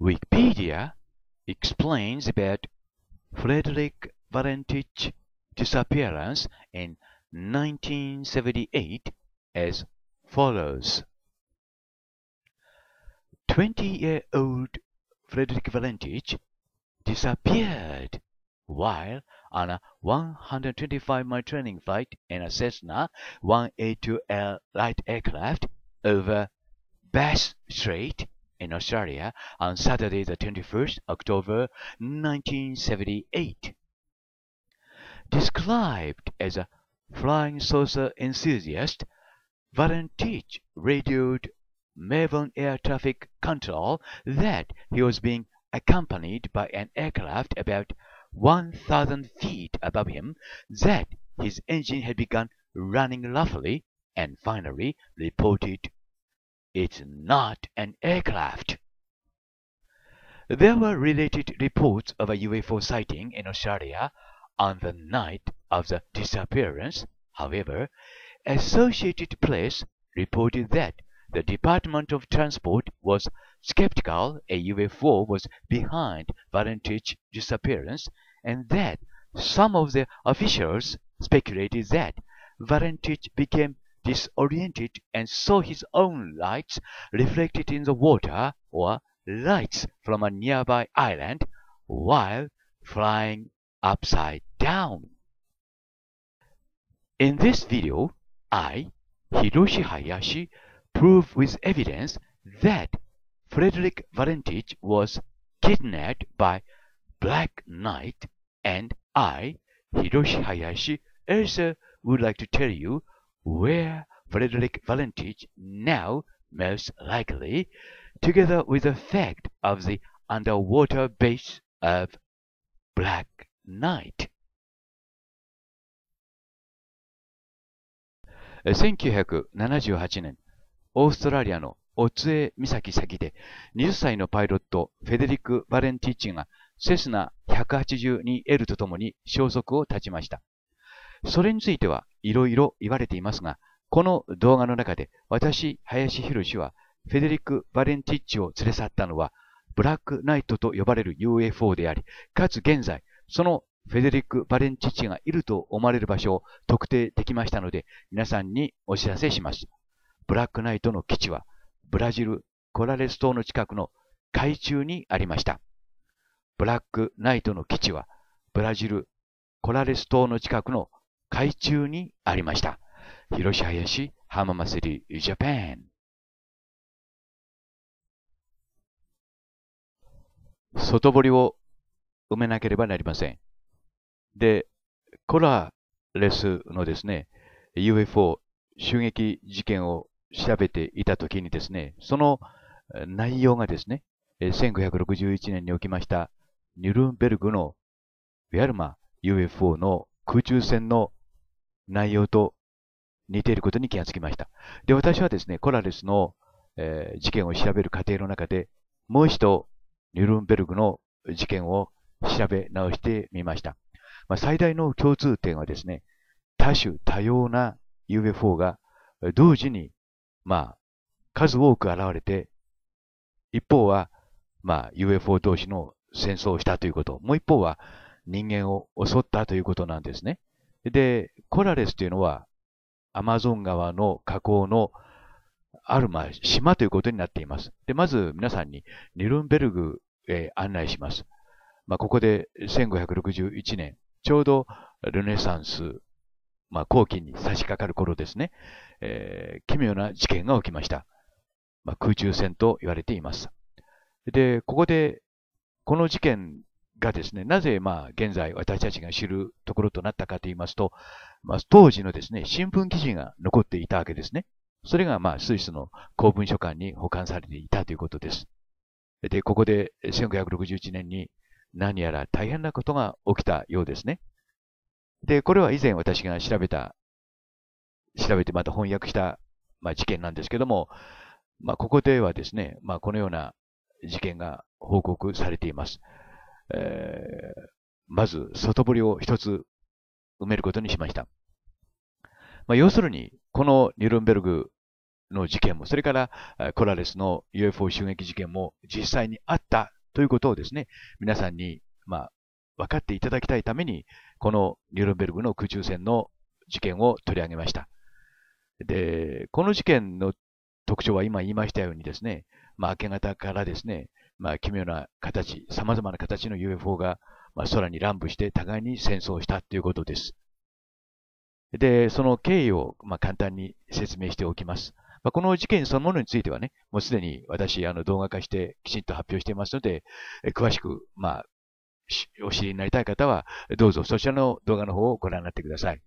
Wikipedia explains about Frederick Valentich's disappearance in 1978 as follows. 20-year-old Frederick Valentich disappeared while on a 125-mile training flight in a Cessna 182L light aircraft over Bass Strait in Australia on Saturday the 21st October 1978. Described as a flying saucer enthusiast, Valentich radioed Melbourne Air Traffic Control that he was being accompanied by an aircraft about 1,000 feet above him, that his engine had begun running roughly, and finally reported, "It's not an aircraft." There were related reports of a UFO sighting in Australia on the night of the disappearance. However, Associated Press reported that the Department of Transport was skeptical a UFO was behind Valentich's disappearance, and that some of the officials speculated that Valentich became disoriented and saw his own lights reflected in the water or lights from a nearby island while flying upside down. In this video, I, Hiroshi Hayashi, prove with evidence that Frederick Valentich was kidnapped by Black Knight, and I, Hiroshi Hayashi, also would like to tell you where Frederick Valentich now most likely, together with the fact of the underwater base of Black Knight. 1978年オーストラリアのオツエ岬先で20歳のパイロットフェデリック・バレンティッチがセスナ 182L とともに消息を絶ちました。それについてはいろいろ言われていますが、この動画の中で私、林博はフェデリック・バレンティッチを連れ去ったのはブラックナイトと呼ばれる UFO であり、かつ現在、そのフェデリック・バレンティッチがいると思われる場所を特定できましたので、皆さんにお知らせします。ブラックナイトの基地はブラジル・コラレス島の近くの海中にありました。ブラックナイトの基地はブラジル・コラレス島の近くの海中にありました。広島林浜松リージャパン。外堀を埋めなければなりません。で、コラレスのですね、UFO 襲撃事件を調べていたときにですね、その内容がですね、1561年に起きましたニュルンベルグのウィアルマ UFO の空中戦の内容と似ていることに気がつきました。で、私はですね、コラレスの、事件を調べる過程の中で、もう一度ニュルンベルグの事件を調べ直してみました。まあ、最大の共通点はですね、多種多様な UFO が同時にまあ、数多く現れて、一方は、まあ、UFO 同士の戦争をしたということ、もう一方は人間を襲ったということなんですね。で、コラレスというのは、アマゾン川の河口のある、まあ、島ということになっています。で、まず皆さんにニュルンベルグへ案内します。まあ、ここで1561年、ちょうどルネサンス、まあ、後期に差し掛かる頃ですね、奇妙な事件が起きました。まあ、空中戦と言われています。で、ここで、この事件がですね、なぜ、まあ、現在私たちが知るところとなったかと言いますと、まあ、当時のですね、新聞記事が残っていたわけですね。それが、まあ、スイスの公文書館に保管されていたということです。で、ここで1561年に何やら大変なことが起きたようですね。で、これは以前私が調べてまた翻訳した、まあ、事件なんですけども、まあ、ここではですね、まあ、このような事件が報告されています。まず、外堀を一つ埋めることにしました。まあ、要するに、このニュルンベルグの事件も、それからコラレスの UFO 襲撃事件も実際にあったということをですね、皆さんに分かっていただきたいために、このニュルンベルグの空中戦の事件を取り上げました。で、この事件の特徴は今言いましたようにですね、明け方からですね、奇妙な形、様々な形の UFO が空に乱舞して互いに戦争したということです。で、その経緯を簡単に説明しておきます。この事件そのものについてはね、もうすでに私、動画化してきちんと発表していますので、詳しく、お知りになりたい方は、どうぞそちらの動画の方をご覧になってください。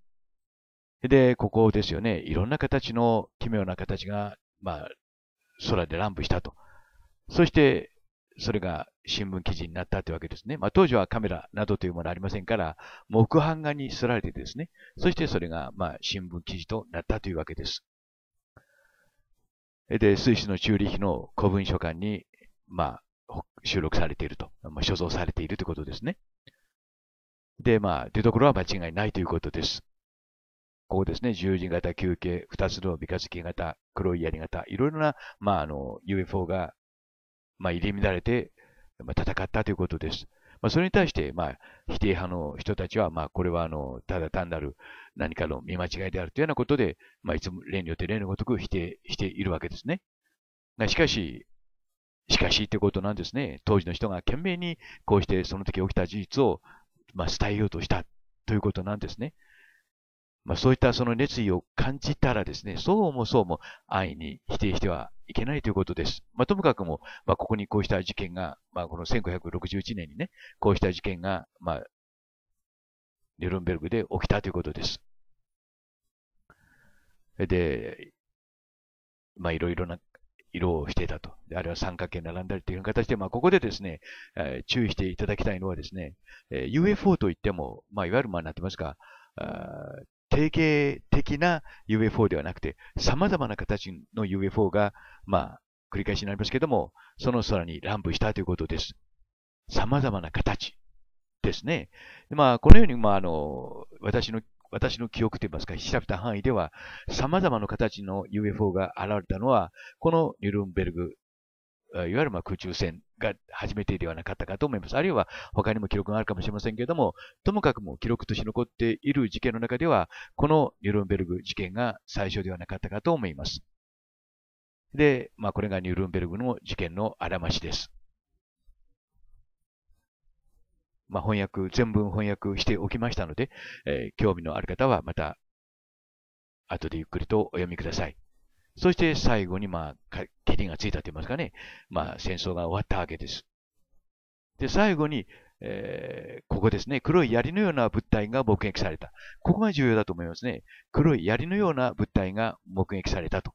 で、ここですよね、いろんな形の、奇妙な形が、空で乱舞したと。そして、それが新聞記事になったというわけですね。当時はカメラなどというものはありませんから、木版画に刷られてですね、そしてそれが、新聞記事となったというわけです。で、スイスのチューリヒの古文書館に、収録されていると、所蔵されているということですね。で、というところは間違いないということです。ここですね、十字型球形、二つの三日月型、黒い槍型、いろいろな、UFO が、入り乱れて、戦ったということです。それに対して、否定派の人たちは、これは、ただ単なる何かの見間違いであるというようなことで、いつも例によって例のごとく否定しているわけですね。しかしということなんですね。当時の人が懸命に、こうしてその時起きた事実を、伝えようとしたということなんですね。そういったその熱意を感じたらですね、そうも安易に否定してはいけないということです。ともかくも、ここにこうした事件が、この1961年にね、こうした事件が、ニュルンベルグで起きたということです。で、いろいろな色をしていたと。あるいは三角形並んだりという形で、ここでですね、注意していただきたいのはですね、UFO といっても、いわゆるなんて言いますか、定型的な UFO ではなくて、様々な形の UFO が、繰り返しになりますけども、その空に乱舞したということです。様々な形ですね。このように、私の記憶といいますか、調べた範囲では、様々な形の UFO が現れたのは、このニュルンベルグ、いわゆる空中戦が初めてではなかったかと思います。あるいは他にも記録があるかもしれませんけれども、ともかくも記録として残っている事件の中では、このニュルンベルグ事件が最初ではなかったかと思います。で、これがニュルンベルグの事件のあらましです。全文翻訳しておきましたので、興味のある方はまた後でゆっくりとお読みください。そして最後に、ケリがついたと言いますかね。戦争が終わったわけです。で、最後に、ここですね。黒い槍のような物体が目撃された。ここが重要だと思いますね。黒い槍のような物体が目撃されたと。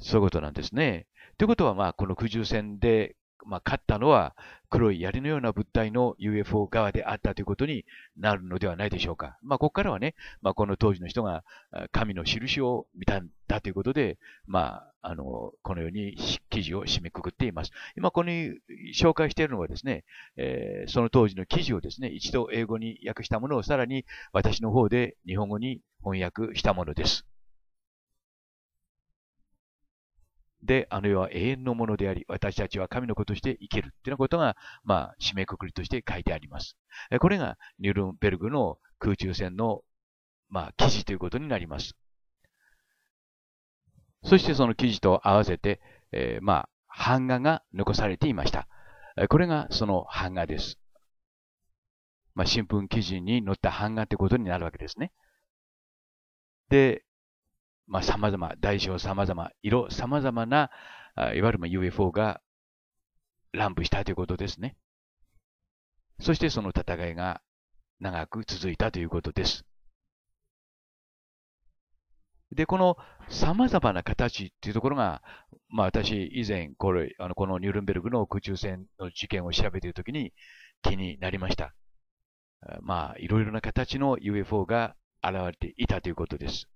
そういうことなんですね。ということは、この空中戦で、勝ったのは、黒い槍のような物体の UFO 側であったということになるのではないでしょうか。ここからはね、この当時の人が神の印を見たんだということで、このように記事を締めくくっています。今、ここに紹介しているのはですね、その当時の記事をですね、一度英語に訳したものをさらに私の方で日本語に翻訳したものです。で、あの世は永遠のものであり、私たちは神の子として生きるというようなことが、締めくくりとして書いてあります。これがニュルンベルグの空中戦の、記事ということになります。そしてその記事と合わせて、版画が残されていました。これがその版画です。新聞記事に載った版画ということになるわけですね。で、様々、大小様々、色様々な、いわゆるUFO が乱舞したということですね。そしてその戦いが長く続いたということです。で、この様々な形というところが、私以前このニュルンベルグの空中戦の事件を調べているときに気になりました。いろいろな形の UFO が現れていたということです。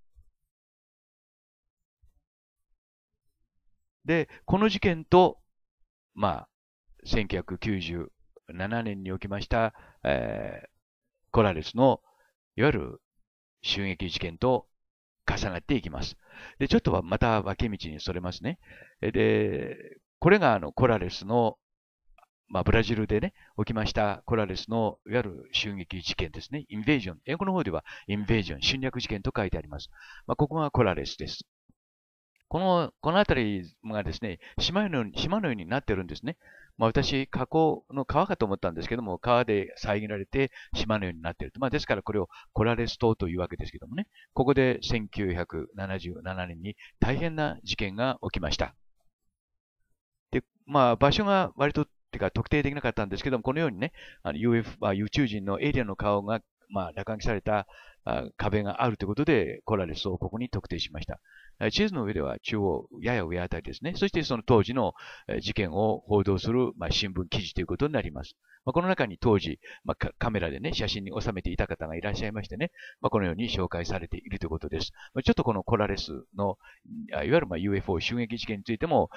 で、この事件と、1997年に起きました、コラレスの、いわゆる襲撃事件と重なっていきます。で、ちょっとはまた分け道にそれますね。で、これがコラレスの、ブラジルでね、起きましたコラレスのいわゆる襲撃事件ですね。インベージョン。英語の方ではインベージョン、侵略事件と書いてあります。ここがコラレスです。この辺りがですね、島のようになってるんですね。私、河口の川かと思ったんですけども、川で遮られて島のようになっていると。ですからこれをコラレス島というわけですけどもね。ここで1977年に大変な事件が起きました。で、場所が割と、特定できなかったんですけども、このようにね、宇宙人のエイリアンの顔が、落書きされた壁があるということで、コラレスをここに特定しました。地図の上では中央、やや上あたりですね。そしてその当時の事件を報道する、新聞記事ということになります。この中に当時、カメラでね、写真に収めていた方がいらっしゃいましてね、このように紹介されているということです。ちょっとこのコラレスの、いわゆるUFO 襲撃事件についても、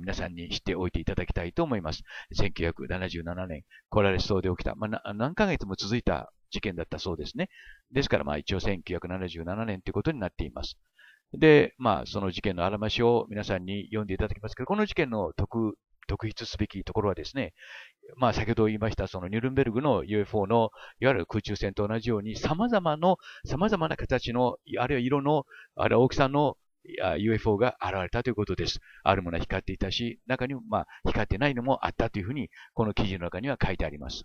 皆さんに知っておいていただきたいと思います。1977年、コラレス島で起きた、何ヶ月も続いた事件だったそうですね。ですから、一応1977年ということになっています。で、その事件のあらましを皆さんに読んでいただきますけど、この事件の特筆すべきところはですね、先ほど言いました、そのニュルンベルグの UFO の、いわゆる空中戦と同じように、様々な形の、あるいは色の、あるいは大きさのUFO が現れたということです。あるものは光っていたし、中にも光ってないのもあったというふうに、この記事の中には書いてあります。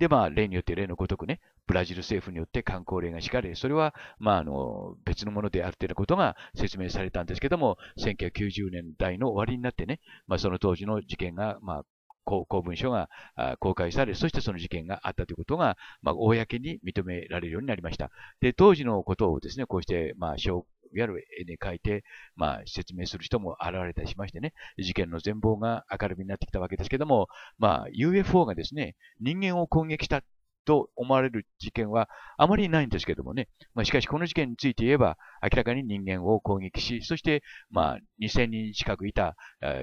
で、例によって例のごとくね、ブラジル政府によって観光令が敷かれ、それは、別のものであるということが説明されたんですけども、1990年代の終わりになってね、その当時の事件が、公文書が公開され、そしてその事件があったということが、公に認められるようになりました。で、当時のことをですね、こうして、いわゆる絵に描いて、説明する人も現れたりしましてね、事件の全貌が明るみになってきたわけですけども、UFO がですね、人間を攻撃したと思われる事件はあまりないんですけどもね、しかしこの事件について言えば、明らかに人間を攻撃し、そして、2000人近くいた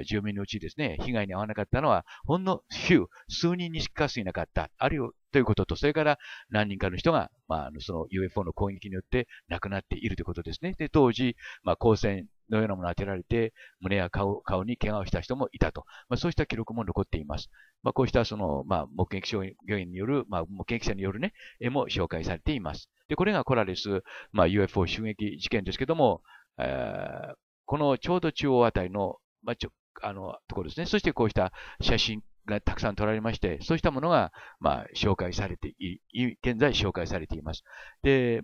住民のうちですね、被害に遭わなかったのは、ほんの数人にしか過ぎなかった、あるいはということと、それから何人かの人が、その UFO の攻撃によって亡くなっているということですね。で、当時、光線のようなものを当てられて、胸や顔に怪我をした人もいたと。そうした記録も残っています。こうした、その、目撃者によるね、絵も紹介されています。で、これがコラレス、UFO 襲撃事件ですけども、このちょうど中央あたりの、ところですね。そしてこうした写真、がたくさん取られまして、そうしたものが、現在紹介されています。で、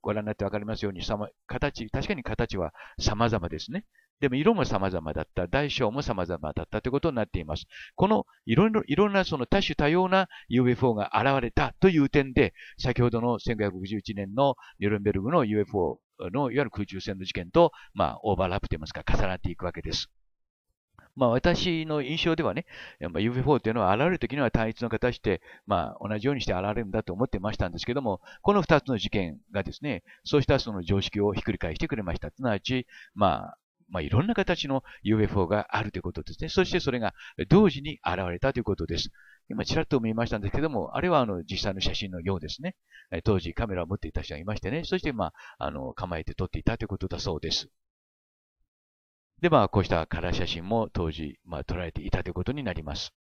ご覧になってわかりますように、確かに形は様々ですね。でも色も様々だった、大小も様々だったということになっています。このいろんなその多種多様な UFO が現れたという点で、先ほどの1951年のニュルンベルグの UFO のいわゆる空中戦の事件と、オーバーラップといいますか、重なっていくわけです。私の印象ではね、UFO というのは現れるときには単一の形で、同じようにして現れるんだと思ってましたんですけども、この2つの事件がですね、そうしたその常識をひっくり返してくれました。すなわち、いろんな形の UFO があるということですね。そしてそれが同時に現れたということです。今、ちらっと見ましたんですけども、あれは実際の写真のようですね。当時カメラを持っていた人がいましてね、そして構えて撮っていたということだそうです。で、こうしたカラー写真も当時、撮られていたということになります。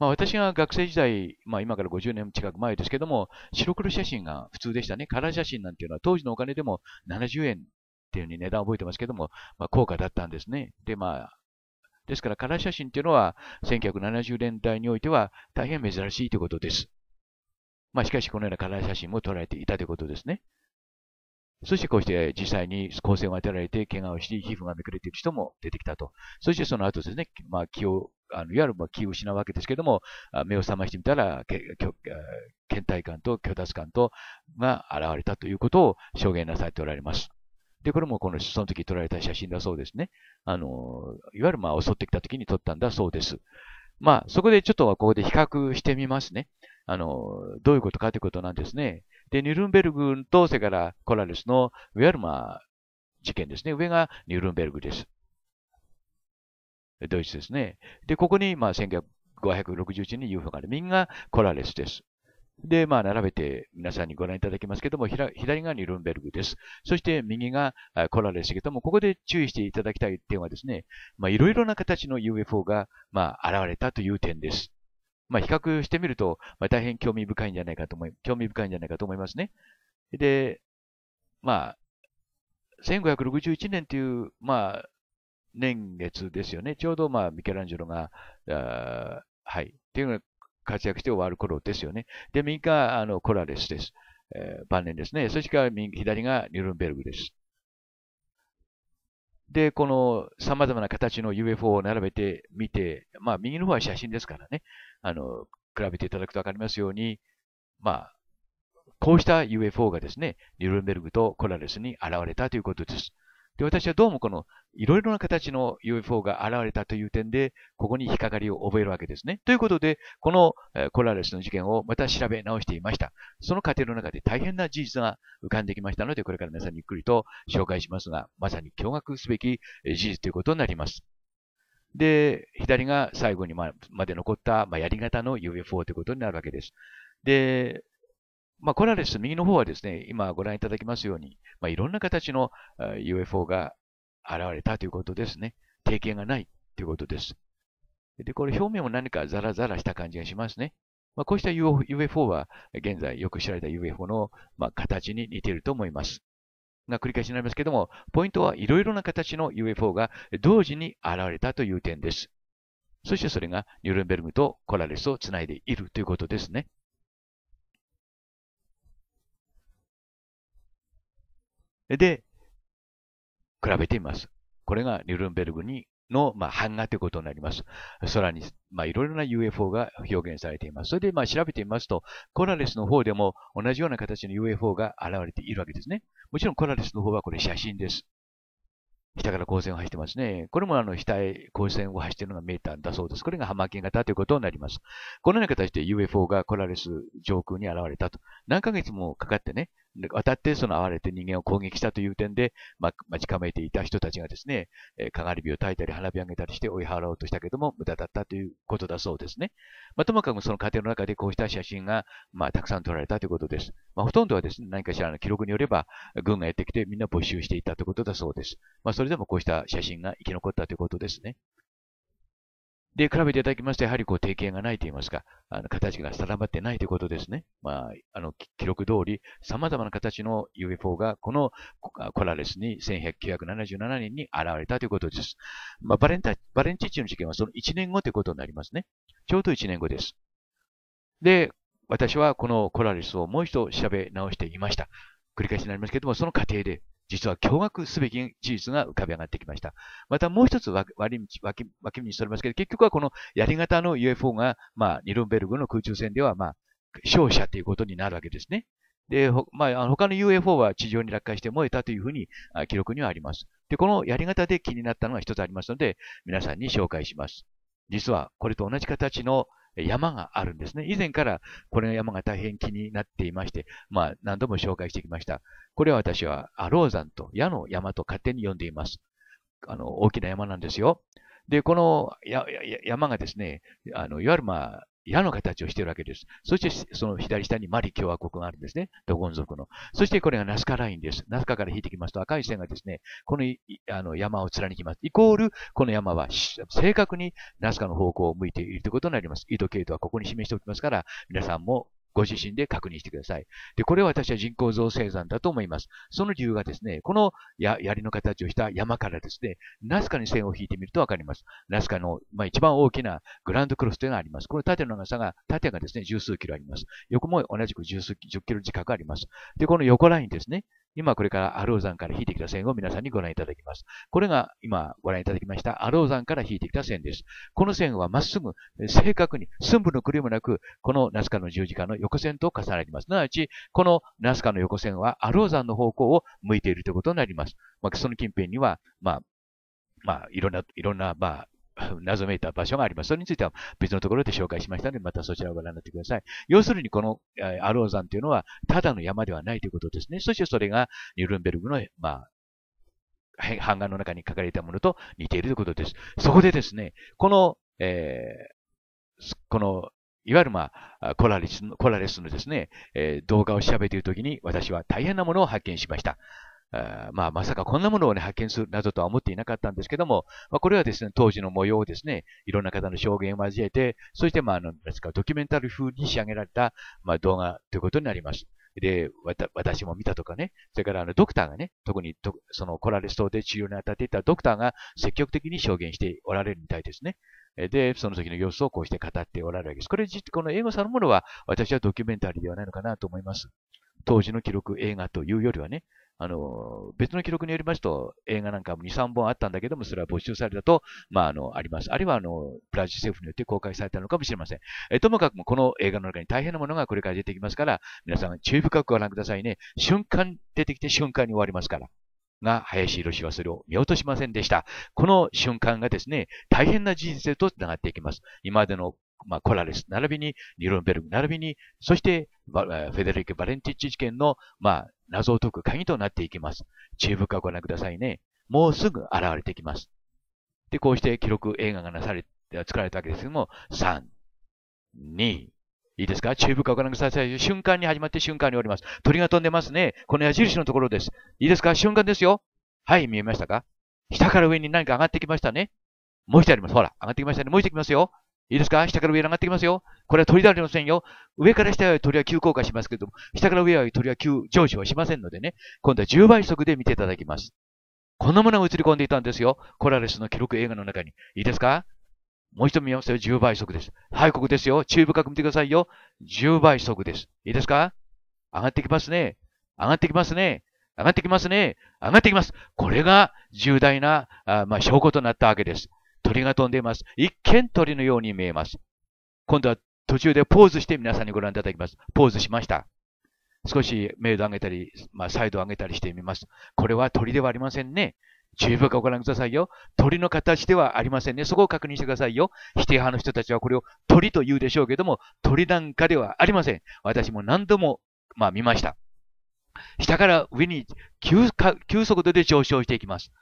私が学生時代、今から50年近く前ですけども、白黒写真が普通でしたね。カラー写真なんていうのは当時のお金でも70円っていうふうに値段を覚えてますけども、高価だったんですね。で、ですからカラー写真っていうのは、1970年代においては大変珍しいということです。しかしこのようなカラー写真も撮られていたということですね。そしてこうして実際に光線を当てられて怪我をし、皮膚がめくれている人も出てきたと。そしてその後ですね、いわゆる気を失うわけですけども、目を覚ましてみたら、倦怠感と虚脱感とが現れたということを証言なさっておられます。で、これもその時撮られた写真だそうですね。いわゆる襲ってきた時に撮ったんだそうです。そこでちょっとここで比較してみますね。どういうことかということなんですね。で、ニュルンベルグと、それからコラレスの、いわゆる事件ですね。上がニュルンベルグです。ドイツですね。で、ここに、1961年に UFO がある。右がコラレスです。で、まあ、並べて皆さんにご覧いただきますけども、左側にルンベルグです。そして右がコラレスけども、ここで注意していただきたい点はですね、まあ、いろいろな形の UFO が、まあ、現れたという点です。まあ、比較してみると、まあ、大変興味深いんじゃないかと思いますね。で、まあ、1561年という、まあ、年月ですよね。ちょうど、まあ、ミケランジェロが、はい、っていうのが活躍して終わる頃ですよね。で、右が、コラレスです。晩年ですね。そして、左がニュルンベルグです。で、この様々な形の UFO を並べてみて、まあ、右の方は写真ですからね。比べていただくとわかりますように、まあ、こうした UFO がですね、ニュルンベルグとコラレスに現れたということです。で、私はどうもこのいろいろな形の UFO が現れたという点で、ここに引っかかりを覚えるわけですね。ということで、このコラレスの事件をまた調べ直していました。その過程の中で大変な事実が浮かんできましたので、これから皆さんにゆっくりと紹介しますが、まさに驚愕すべき事実ということになります。で、左が最後にまで残った槍型の UFO ということになるわけです。で、まあ、コラレス、右の方はですね、今ご覧いただきますように、まあ、いろんな形の UFO が現れたということですね。定型がないということです。で、これ表面も何かザラザラした感じがしますね。まあ、こうした UFO は現在よく知られた UFO の、まあ、形に似ていると思います。が繰り返しになりますけども、ポイントはいろいろな形の UFO が同時に現れたという点です。そしてそれがニュルンベルグとコラレスをつないでいるということですね。で、比べてみます。これがニュルンベルグの、まあ、版画ということになります。空に、まあ、いろいろな UFO が表現されています。それで、まあ、調べてみますと、コラレスの方でも同じような形の UFO が現れているわけですね。もちろんコラレスの方はこれ写真です。下から光線を走ってますね。これも下へ光線を走っているのが見えたんだそうです。これがハマーケン型ということになります。このような形で UFO がコラレス上空に現れたと。何ヶ月もかかってね、渡って現れて人間を攻撃したという点で、まあ、待ち構えていた人たちがですね、かがり火を焚いたり花火を上げたりして追い払おうとしたけども無駄だったということだそうですね。まあ、ともかくその過程の中でこうした写真が、まあ、たくさん撮られたということです。まあ、ほとんどはですね、何かしらの記録によれば軍がやってきてみんな没収していたということだそうです。まあ、それでもこうした写真が生き残ったということですね。で、比べていただきますと、やはりこう、定型がないと言いますか、形が定まってないということですね。まあ、記録通り、様々な形の UFO が、このコラレスに1977年に現れたということです。まあ、バレンチッチの事件はその1年後ということになりますね。ちょうど1年後です。で、私はこのコラレスをもう一度調べ直していました。繰り返しになりますけれども、その過程で、実は驚愕すべき事実が浮かび上がってきました。またもう一つ脇目にしておりますけど、結局はこの槍型の UFO が、まあ、ニュルンベルグの空中戦では、まあ、勝者ということになるわけですね。で、まあ、他の UFO は地上に落下して燃えたというふうに記録にはあります。で、この槍型で気になったのが一つありますので、皆さんに紹介します。実はこれと同じ形の山があるんですね。以前からこれの山が大変気になっていまして、まあ何度も紹介してきました。これは私はアロー山と矢の山と勝手に呼んでいます。大きな山なんですよ。で、この山がですね、いわゆるまあ矢の形をしているわけです。そしてその左下にマリ共和国があるんですね。ドゴン族の。そしてこれがナスカラインです。ナスカから引いてきますと赤い線がですね、この山を貫きます。イコール、この山は正確にナスカの方向を向いているということになります。緯度経度はここに示しておきますから、皆さんもご自身で確認してください。で、これは私は人工造成山だと思います。その理由がですね、この槍の形をした山からですね、ナスカに線を引いてみるとわかります。ナスカの、まあ、一番大きなグランドクロスというのがあります。この縦の長さが、縦がですね、十数キロあります。横も同じく10キロ近くあります。で、この横ラインですね、今これからアロー山から引いてきた線を皆さんにご覧いただきます。これが今ご覧いただきましたアロー山から引いてきた線です。この線はまっすぐ正確に寸分の狂いもなくこのナスカの十字架の横線と重なります。すなわちこのナスカの横線はアロー山の方向を向いているということになります。まあ、その近辺にはいろんなまあ謎めいた場所があります。それについては別のところで紹介しましたので、またそちらをご覧になってください。要するにこのアロー山というのは、ただの山ではないということですね。そしてそれがニュルンベルグの、まあ、版画の中に書かれたものと似ているということです。そこでですね、このいわゆる、コラレスのですね、動画を調べているときに私は大変なものを発見しました。まさかこんなものを、ね、発見するなどとは思っていなかったんですけども、これはですね、当時の模様をですね、いろんな方の証言を交えて、そして、ドキュメンタリー風に仕上げられた、動画ということになります。で、私も見たとかね、それからドクターがね、特にそのコラレス島で治療に当たっていたドクターが積極的に証言しておられるみたいですね。で、その時の様子をこうして語っておられるわけです。この映画そのものは、私はドキュメンタリーではないのかなと思います。当時の記録映画というよりはね、別の記録によりますと、映画なんかも2、3本あったんだけども、それは没収されたと、あります。あるいは、ブラジル政府によって公開されたのかもしれません。ともかくも、この映画の中に大変なものがこれから出てきますから、皆さん注意深くご覧くださいね。出てきて瞬間に終わりますから。が、林博士はそれを見落としませんでした。この瞬間がですね、大変な人生と繋がっていきます。今までのコラレス、並びにニュルンベルグ、並びに、そして、フェデリック・バレンティッチ事件の、謎を解く鍵となっていきます。注意深くご覧くださいね。もうすぐ現れてきます。で、こうして記録映画が作られたわけですけども、3、2、いいですか？注意深くご覧ください。瞬間に始まって瞬間に終わります。鳥が飛んでますね。この矢印のところです。いいですか？瞬間ですよ。はい、見えましたか？下から上に何か上がってきましたね。もう一度あります。ほら、上がってきましたね。もう一度来ますよ。いいですか？下から上に上がってきますよ。これは鳥ではありませんよ。上から下は鳥は急降下しますけれども、下から上は鳥は急上昇はしませんのでね、今度は10倍速で見ていただきます。こんなものが映り込んでいたんですよ。コラレスの記録映画の中に。いいですか？もう一度見ますよ。10倍速です。はい、ここですよ。注意深く見てくださいよ。10倍速です。いいですか？上がってきますね。上がってきますね。上がってきますね。上がってきます。これが重大な、証拠となったわけです。鳥が飛んでいます。一見鳥のように見えます。今度は途中でポーズして皆さんにご覧いただきます。ポーズしました。少し明度を上げたり、サイドを上げたりしてみます。これは鳥ではありませんね。注意深くご覧くださいよ。鳥の形ではありませんね。そこを確認してくださいよ。否定派の人たちはこれを鳥と言うでしょうけども、鳥なんかではありません。私も何度も、見ました。下から上に急速度で上昇していきます。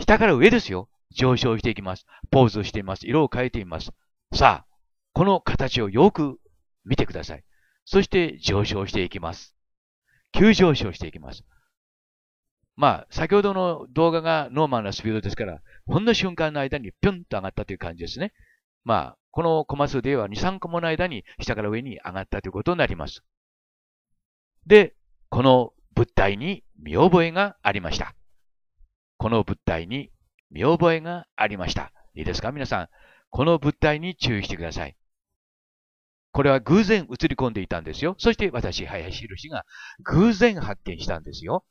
下から上ですよ。上昇していきます。ポーズをしています。色を変えています。さあ、この形をよく見てください。そして上昇していきます。急上昇していきます。先ほどの動画がノーマルなスピードですから、ほんの瞬間の間にピュンと上がったという感じですね。このコマ数では2、3コマの間に下から上に上がったということになります。で、この物体に見覚えがありました。いいですか、皆さん。この物体に注意してください。これは偶然映り込んでいたんですよ。そして私、林博士が偶然発見したんですよ。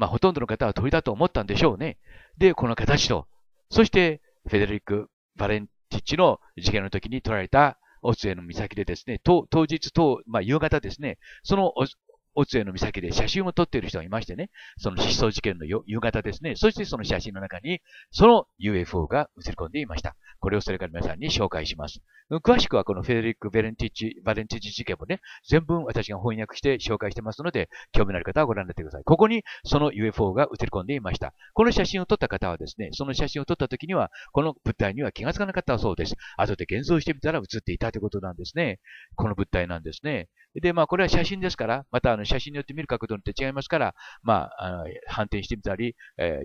ほとんどの方は鳥だと思ったんでしょうね。で、この形と、そして、フェデリック・バレンティッチの事件の時に撮られたオツエの岬でですね、夕方ですね、そのオツエの岬で写真を撮っている人がいましてね、その失踪事件の夕方ですね、そしてその写真の中に、その UFO が映り込んでいました。これをそれから皆さんに紹介します。詳しくはこのフェデリック・バレンティッチ事件もね、全文私が翻訳して紹介してますので、興味のある方はご覧になってください。ここにその UFO が映り込んでいました。この写真を撮った方はですね、その写真を撮った時には、この物体には気がつかなかったそうです。後で現像してみたら映っていたということなんですね。この物体なんですね。で、これは写真ですから、また写真によって見る角度によって違いますから、反転してみたり、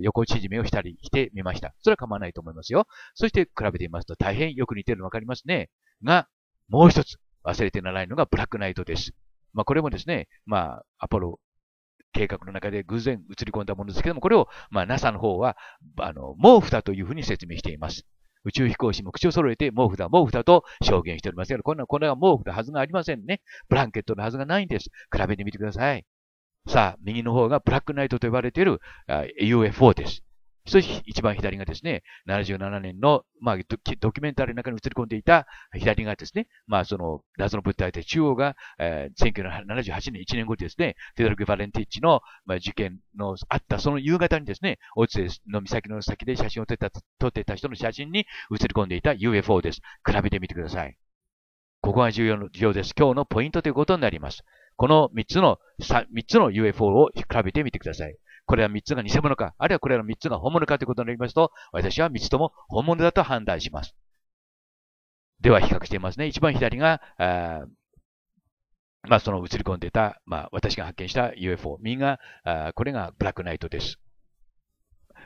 横縮めをしたりしてみました。それは構わないと思いますよ。そして比べてみますと大変よく似てるの分かりますね。が、もう一つ忘れてならないのがブラックナイトです。これもですね、アポロ計画の中で偶然映り込んだものですけども、これを、NASA の方は、毛布だというふうに説明しています。宇宙飛行士も口を揃えて毛布だ、毛布だと証言しておりますけど、これは毛布のはずがありませんね。ブランケットのはずがないんです。比べてみてください。さあ、右の方がブラックナイトと呼ばれている UFO です。そして一番左がですね、77年の、ドキュメンタリーの中に映り込んでいた左がですね、その謎の物体で中央が、1978年、1年後にですね、フェデリック・バレンティッチの、事件のあったその夕方にですね、オツエの岬の先で写真を撮っていた人の写真に映り込んでいた UFO です。比べてみてください。ここが重要です。今日のポイントということになります。この3つの UFO を比べてみてください。これは3つが偽物か、あるいはこれらの3つが本物かということになりますと、私は3つとも本物だと判断します。では比較していますね。一番左が、その映り込んでいた、私が発見した UFO。右が、これがブラックナイトです。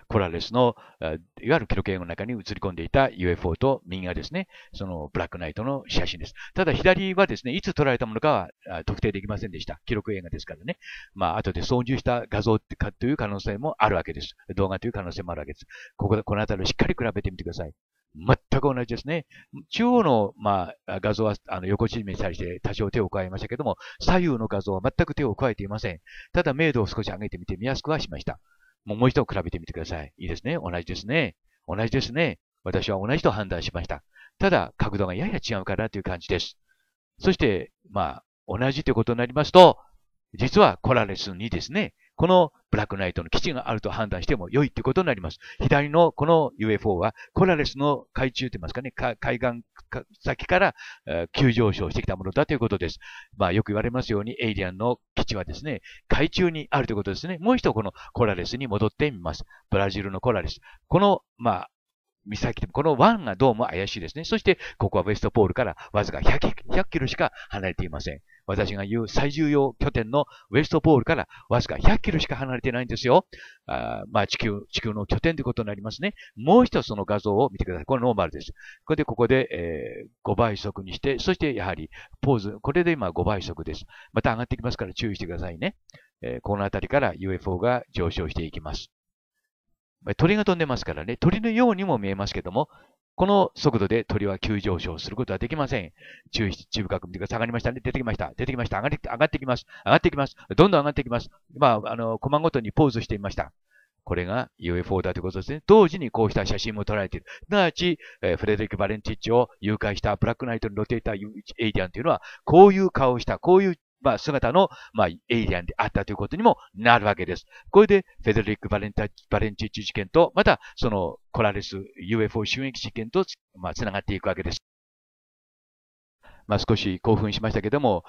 コラレスの、いわゆる記録映画の中に映り込んでいた UFO と、右がですね、そのブラックナイトの写真です。ただ左はですね、いつ撮られたものかは特定できませんでした。記録映画ですからね。後で挿入した画像かという可能性もあるわけです。動画という可能性もあるわけです。このあたりをしっかり比べてみてください。全く同じですね。中央の、画像は横縮みに対して多少手を加えましたけども、左右の画像は全く手を加えていません。ただ、明度を少し上げてみて見やすくはしました。もう一度比べてみてください。いいですね。同じですね。同じですね。私は同じと判断しました。ただ、角度がやや違うかなという感じです。そして、同じということになりますと、実はコラレスにですね、このブラックナイトの基地があると判断しても良いということになります。左のこの UFO はコラレスの海中といいますかね、海岸先から急上昇してきたものだということです。よく言われますようにエイリアンの基地はですね、海中にあるということですね。もう一度このコラレスに戻ってみます。ブラジルのコラレス。この、岬、この湾がどうも怪しいですね。そして、ここはウェストポールからわずか100キロしか離れていません。私が言う最重要拠点のウェストポールからわずか100キロしか離れてないんですよ。地球の拠点ということになりますね。もう一つその画像を見てください。これノーマルです。ここで、5倍速にして、そしてやはりポーズ、これで今5倍速です。また上がってきますから注意してくださいね。この辺りから UFO が上昇していきます。鳥が飛んでますからね、鳥のようにも見えますけども、この速度で鳥は急上昇することはできません。注意して、注意深く見てください。下がりましたね。出てきました。出てきました。上がってきます。上がってきます。どんどん上がってきます。コマごとにポーズしてみました。これが UFO だということですね。同時にこうした写真も撮られている。すなわち、フレデリック・バレンティッチを誘拐したブラックナイトに露呈したエイリアンというのは、こういう顔をした、こういう姿の、エイリアンであったということにもなるわけです。これで、フェデリック・バレンティッチ事件と、また、その、コラレス UFO 襲撃事件と、つながっていくわけです。少し興奮しましたけども、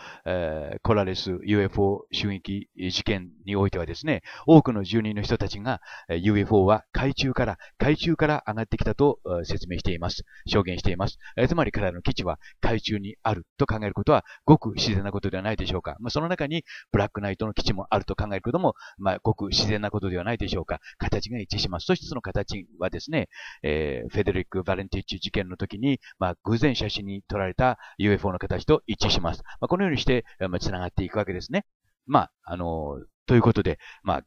コラレス UFO 襲撃事件においてはですね、多くの住人の人たちが UFO は海中から上がってきたと説明しています。証言しています。つまり彼らの基地は海中にあると考えることはごく自然なことではないでしょうか。その中にブラックナイトの基地もあると考えることも、ごく自然なことではないでしょうか。形が一致します。そしてその形はですね、フェデリック・バレンティッチ事件の時に、偶然写真に撮られた UFOの形と一致します。このようにして、つながっていくわけですね。ということで、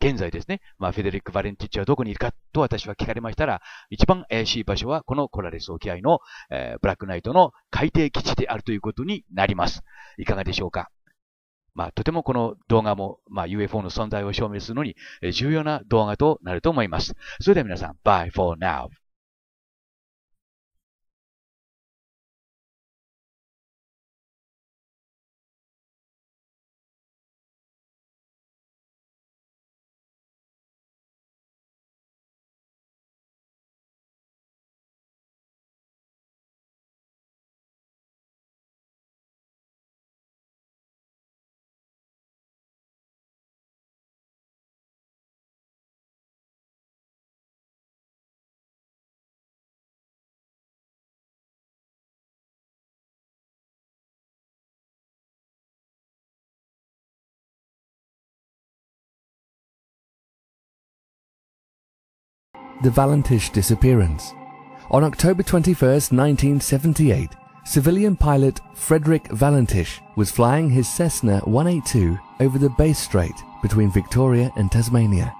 現在ですね、フェデリック・バレンティッチはどこにいるかと私は聞かれましたら、一番怪しい場所はこのコラレス沖合の、ブラックナイトの海底基地であるということになります。いかがでしょうか。とてもこの動画も、UFO の存在を証明するのに、重要な動画となると思います。それでは皆さん、Bye for now! The Valentich disappearance. On October 21, 1978, civilian pilot Frederick Valentich was flying his Cessna 182 over the Bass Strait between Victoria and Tasmania.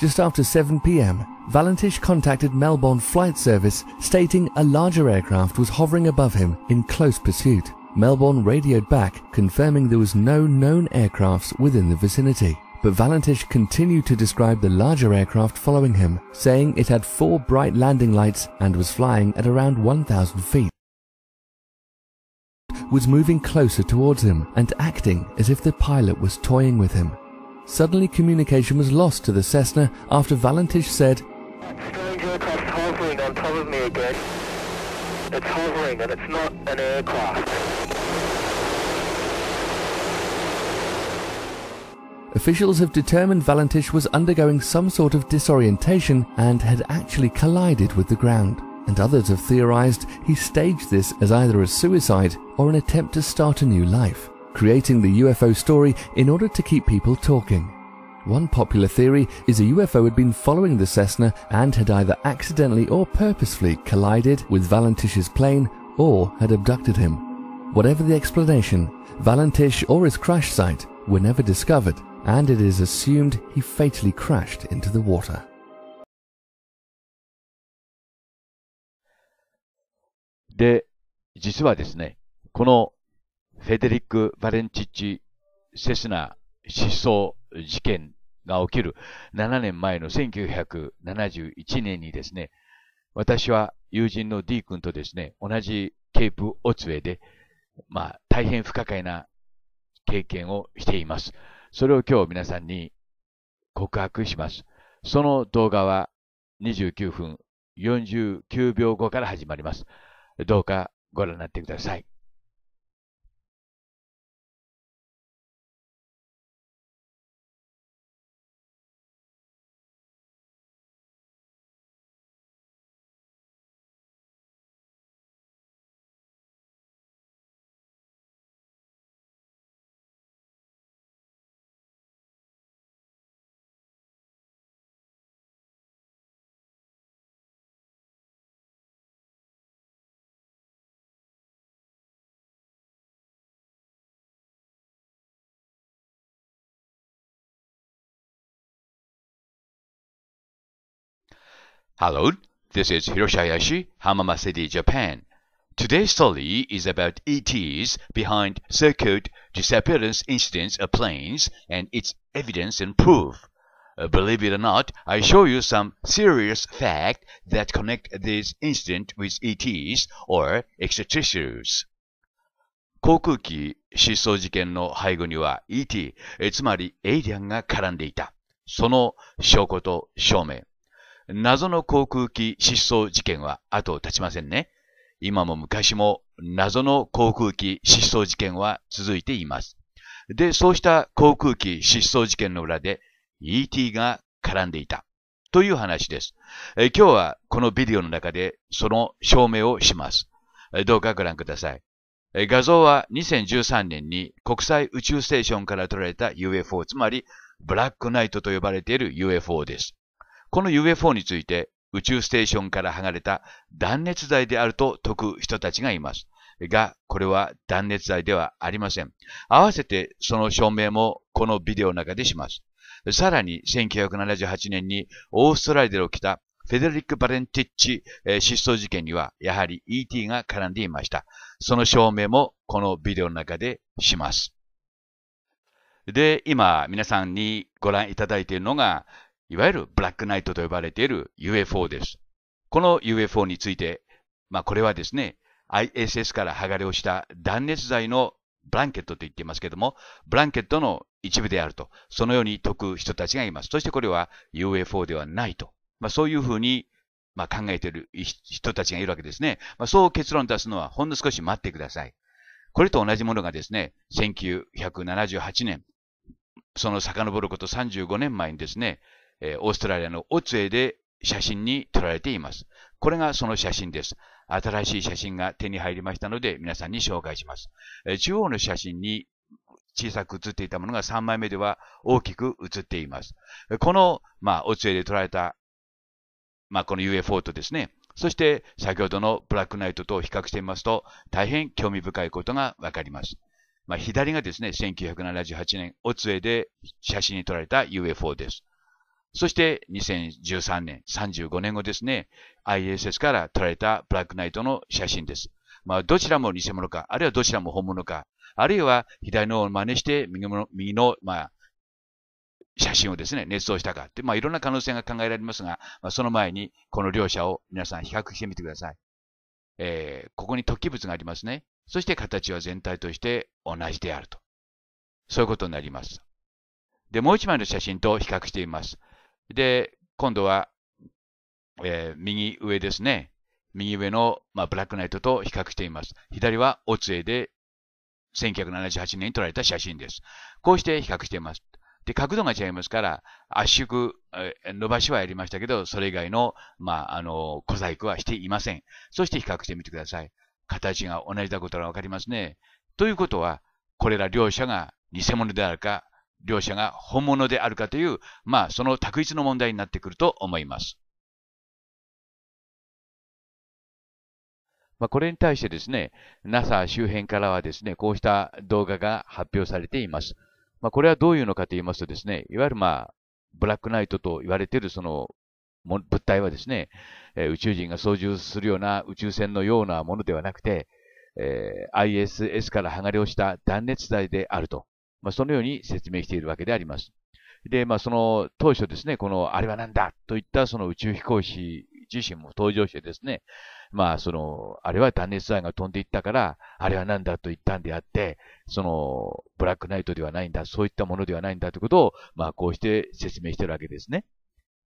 Just after 7 p.m., Valentich contacted Melbourne Flight Service stating a larger aircraft was hovering above him in close pursuit. Melbourne radioed back confirming there was no known aircrafts within the vicinity. But Valentich continued to describe the larger aircraft following him, saying it had four bright landing lights and was flying at around 1,000 feet, was moving closer towards him and acting as if the pilot was toying with him. Suddenly communication was lost to the Cessna after Valentich said, "Strange aircraft hovering on top of me again. It's hovering and it's not an aircraft." Officials have determined Valentich was undergoing some sort of disorientation and had actually collided with the ground. and others have theorized he staged this as either a suicide or an attempt to start a new life, creating the UFO story in order to keep people talking. One popular theory is a UFO had been following the Cessna and had either accidentally or purposefully collided with Valentich's plane or had abducted him. Whatever the explanation, Valentich or his crash site were never discovered, and it is assumed he fatally crashed into the water.で、実はですね、このフェデリック・ヴァレンティッチ・セスナ失踪事件が起きる7年前の1971年にですね、私は友人の D 君とですね、同じケープオツウェイで、大変不可解な経験をしています。それを今日皆さんに告白します。その動画は29分49秒後から始まります。どうかご覧になってください。Hello, this is Hiroshi Hayashi, Hamama City, Japan. Today's story is about ETs behind so-called disappearance incidents of planes and its evidence and proof. Believe it or not, I show you some serious fact that connect this incident with ETs or extraterrestrials. 航空機失踪事件の背後には ET、つまりエイリアンが絡んでいた。その証拠と証明。謎の航空機失踪事件は後を絶ちませんね。今も昔も謎の航空機失踪事件は続いています。で、そうした航空機失踪事件の裏で ET が絡んでいたという話です。今日はこのビデオの中でその証明をします。どうかご覧ください。画像は2013年に国際宇宙ステーションから撮られた UFO、つまりブラックナイトと呼ばれている UFO です。この UFO について宇宙ステーションから剥がれた断熱材であると説く人たちがいます。が、これは断熱材ではありません。合わせてその証明もこのビデオの中でします。さらに1978年にオーストラリアで起きたフェデリック・バレンティッチ失踪事件にはやはり ET が絡んでいました。その証明もこのビデオの中でします。で、今皆さんにご覧いただいているのがいわゆるブラックナイトと呼ばれている UFO です。この UFO について、これはですね、ISS から剥がれをした断熱材のブランケットと言っていますけども、ブランケットの一部であると、そのように説く人たちがいます。そしてこれは UFO ではないと。そういうふうに、考えている人たちがいるわけですね。そう結論を出すのはほんの少し待ってください。これと同じものがですね、1978年、その遡ること35年前にですね、オーストラリアのオツウェイで写真に撮られています。これがその写真です。新しい写真が手に入りましたので皆さんに紹介します。中央の写真に小さく写っていたものが3枚目では大きく写っています。この、オツウェイで撮られた、この UFO とですね、そして先ほどのブラックナイトと比較してみますと大変興味深いことがわかります。左がですね、1978年オツウェイで写真に撮られた UFO です。そして2013年、35年後ですね、ISS から撮られたブラックナイトの写真です。どちらも偽物か、あるいはどちらも本物か、あるいは左のを真似して右の、写真をですね、捏造したかって、いろんな可能性が考えられますが、その前にこの両者を皆さん比較してみてください。ここに突起物がありますね。そして形は全体として同じであると。そういうことになります。で、もう一枚の写真と比較してみます。で、今度は、右上ですね。右上の、ブラックナイトと比較しています。左はオツウェイで1978年に撮られた写真です。こうして比較しています。で、角度が違いますから、圧縮、伸ばしはやりましたけど、それ以外の、小細工はしていません。そして比較してみてください。形が同じだことがわかりますね。ということは、これら両者が偽物であるか、両者が本物であるかという、その択一の問題になってくると思います。これに対してですね、NASA 周辺からはですね、こうした動画が発表されています。これはどういうのかと言いますとですね、いわゆるブラックナイトと言われているその物体はですね、宇宙人が操縦するような宇宙船のようなものではなくて、ISS から剥がれ落ちた断熱材であると、そのように説明しているわけであります。で、その当初ですね、このあれはなんだといったその宇宙飛行士自身も登場してですね、その、あれは断熱材が飛んでいったから、あれはなんだと言ったんであって、その、ブラックナイトではないんだ、そういったものではないんだということを、こうして説明しているわけですね。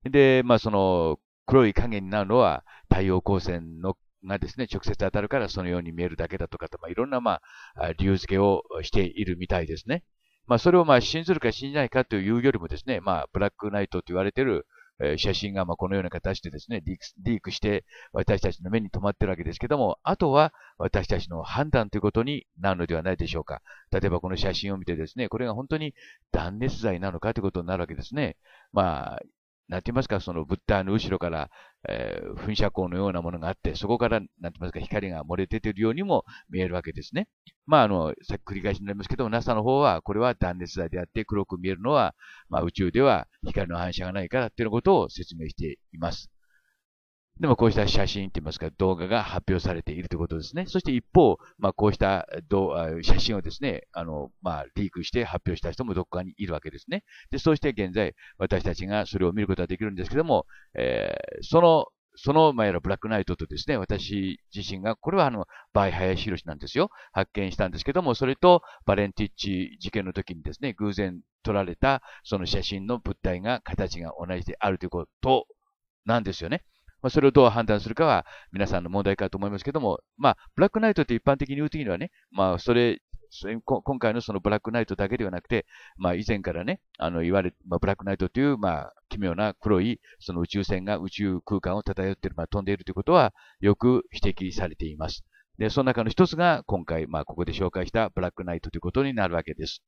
で、その、黒い影になるのは、太陽光線がですね、直接当たるからそのように見えるだけだとか、いろんな、理由付けをしているみたいですね。それを、信ずるか信じないかというよりもですね、ブラックナイトと言われている、写真がこのような形でですね、リークして私たちの目に留まっているわけですけども、あとは私たちの判断ということになるのではないでしょうか。例えばこの写真を見てですね、これが本当に断熱材なのかということになるわけですね。なんて言いますか、その物体の後ろから、噴射口のようなものがあって、そこから、なんて言いますか、光が漏れ出ているようにも見えるわけですね。さっき繰り返しになりますけども、NASA の方は、これは断熱材であって、黒く見えるのは、宇宙では光の反射がないからということを説明しています。でも、こうした写真と言いますか、動画が発表されているということですね。そして一方、こうした写真をですね、リークして発表した人もどこかにいるわけですね。で、そうして現在、私たちがそれを見ることができるんですけども、ブラックナイトとですね、私自身が、これはバイ・ハヤシ・ヒロシなんですよ。発見したんですけども、それと、バレンティッチ事件の時にですね、偶然撮られた、その写真の物体が、形が同じであるということなんですよね。それをどう判断するかは皆さんの問題かと思いますけども、ブラックナイトって一般的に言うときにはね、今回のそのブラックナイトだけではなくて、以前からね、ブラックナイトという、奇妙な黒い、その宇宙船が宇宙空間を漂っている、飛んでいるということは、よく指摘されています。で、その中の一つが、今回、ここで紹介したブラックナイトということになるわけです。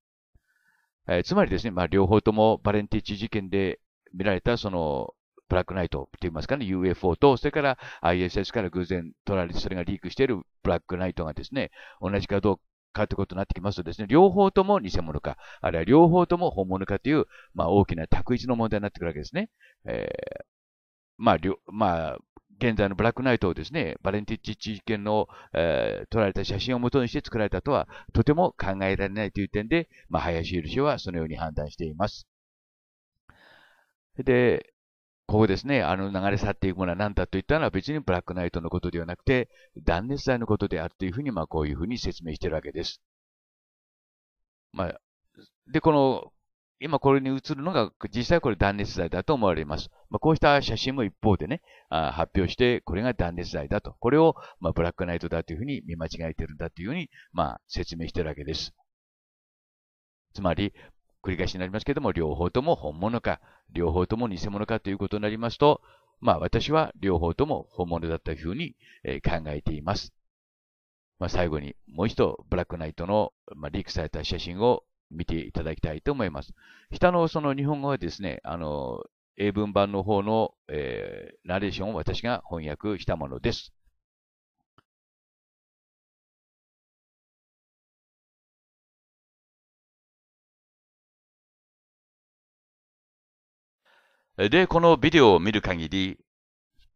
つまりですね、両方ともバレンティッチ事件で見られた、その、ブラックナイトと言いますかね、UFO と、それから ISS から偶然取られて、それがリークしているブラックナイトがですね、同じかどうかということになってきますとですね、両方とも偽物か、あるいは両方とも本物かという、大きな択一の問題になってくるわけですね。現在のブラックナイトをですね、バレンティッチ事件の、撮られた写真をもとにして作られたとは、とても考えられないという点で、林博士はそのように判断しています。で、ここですね、流れ去っていくものは何だと言ったのは別にブラックナイトのことではなくて、断熱材のことであるというふうに、こういうふうに説明しているわけです。で、今これに映るのが、実際これ断熱材だと思われます。こうした写真も一方でね、発表して、これが断熱材だと。これを、ブラックナイトだというふうに見間違えているんだというふうに、説明しているわけです。つまり、繰り返しになりますけれども、両方とも本物か、両方とも偽物かということになりますと、私は両方とも本物だったというふうに考えています。最後にもう一度、ブラックナイトのリークされた写真を見ていただきたいと思います。下のその日本語はですね、英文版の方の、ナレーションを私が翻訳したものです。で、このビデオを見る限り、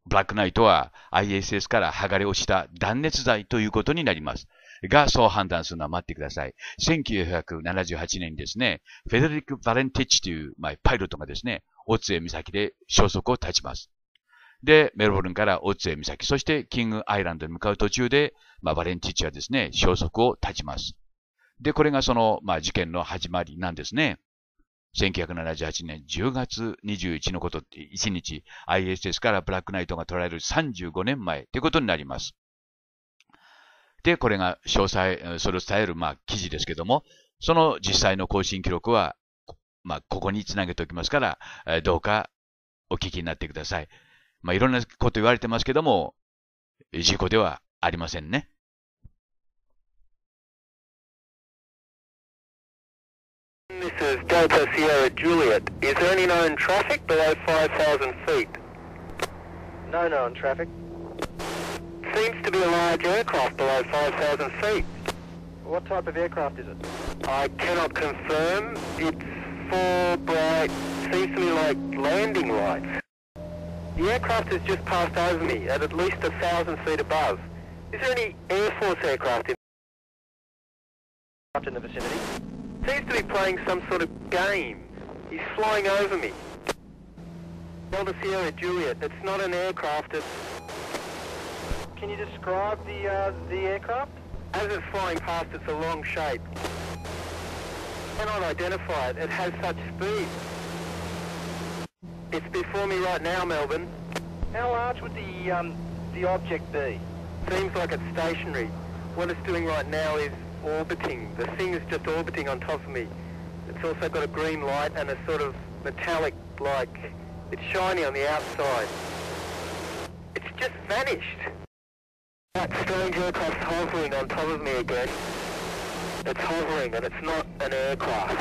ブラックナイトは ISS から剥がれ落ちた断熱材ということになります。が、そう判断するのは待ってください。1978年にですね、フェデリック・バレンティッチという、パイロットがですね、オッツェ岬で消息を絶ちます。で、メルボルンからオッツェ岬、そしてキングアイランドに向かう途中で、バレンティッチはですね、消息を絶ちます。で、これがその、事件の始まりなんですね。1978年10月21のこと、1日、ISS からブラックナイトが捉える35年前ということになります。で、これが詳細、それを伝える、記事ですけども、その実際の更新記録は、まあ、ここにつなげておきますから、どうかお聞きになってください。まあ、いろんなこと言われてますけども、事故ではありませんね。This is Delta Sierra Juliet. Is there any known traffic below 5,000 feet? No known traffic. Seems to be a large aircraft below 5,000 feet. What type of aircraft is it? I cannot confirm. It's four bright, seems to me like landing lights. The aircraft has just passed over me at least 1,000 feet above. Is there any Air Force aircraft in the vicinity? Seems to be playing some sort of game. He's flying over me. Delta Sierra Juliet, it's not an aircraft, it's... Can you describe the aircraft? As it's flying past, it's a long shape. Cannot identify it, it has such speed. It's before me right now, Melbourne. How large would the object be? Seems like it's stationary. What it's doing right now is orbiting. The thing is just orbiting on top of me. It's also got a green light and a sort of metallic, like, it's shiny on the outside. It's just vanished. That strange aircraft's hovering on top of me again. It's hovering and it's not an aircraft.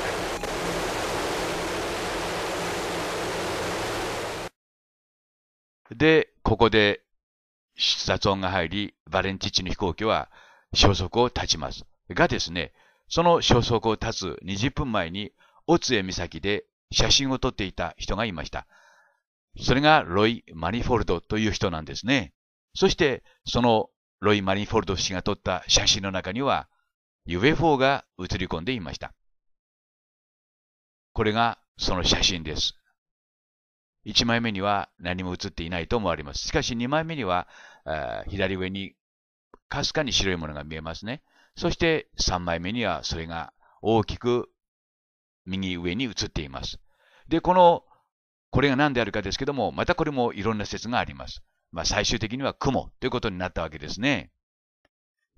で、ここで雑音が入り、バレンティッチの飛行機は消息を絶ちます。がですね、その消息を絶つ20分前に、オツエ岬で写真を撮っていた人がいました。それがロイ・マニフォルドという人なんですね。そして、そのロイ・マニフォルド氏が撮った写真の中には、UFO が写り込んでいました。これがその写真です。1枚目には何も写っていないと思われます。しかし2枚目には、左上にかすかに白いものが見えますね。そして3枚目にはそれが大きく右上に写っています。で、これが何であるかですけども、またこれもいろんな説があります。まあ、最終的には雲ということになったわけですね。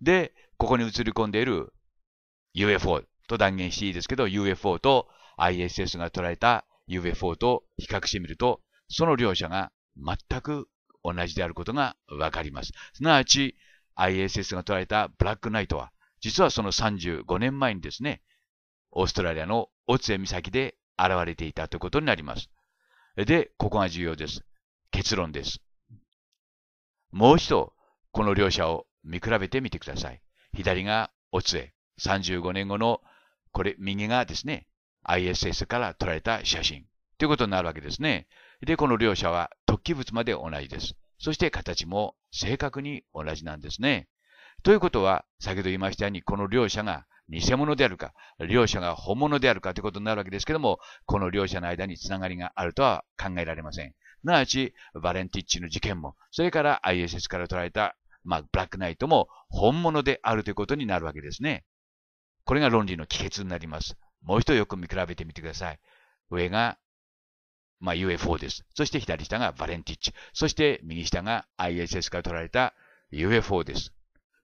で、ここに写り込んでいる UFO と断言していいですけど、UFO と ISS が捉えたUFO と比較してみると、その両者が全く同じであることがわかります。すなわち、ISS が捉えたブラックナイトは、実はその35年前にですね、オーストラリアのオツエ岬で現れていたということになります。で、ここが重要です。結論です。もう一度、この両者を見比べてみてください。左がオツエ、35年後の、これ、右がですね、ISS から撮られた写真ということになるわけですね。で、この両者は突起物まで同じです。そして形も正確に同じなんですね。ということは、先ほど言いましたように、この両者が偽物であるか、両者が本物であるかということになるわけですけども、この両者の間につながりがあるとは考えられません。すなわち、バレンティッチの事件も、それから ISS から撮られた、ブラックナイトも本物であるということになるわけですね。これが論理の帰結になります。もう一度よく見比べてみてください。上が、UFO です。そして左下がバレンティッチ。そして右下が ISS から撮られた UFO です。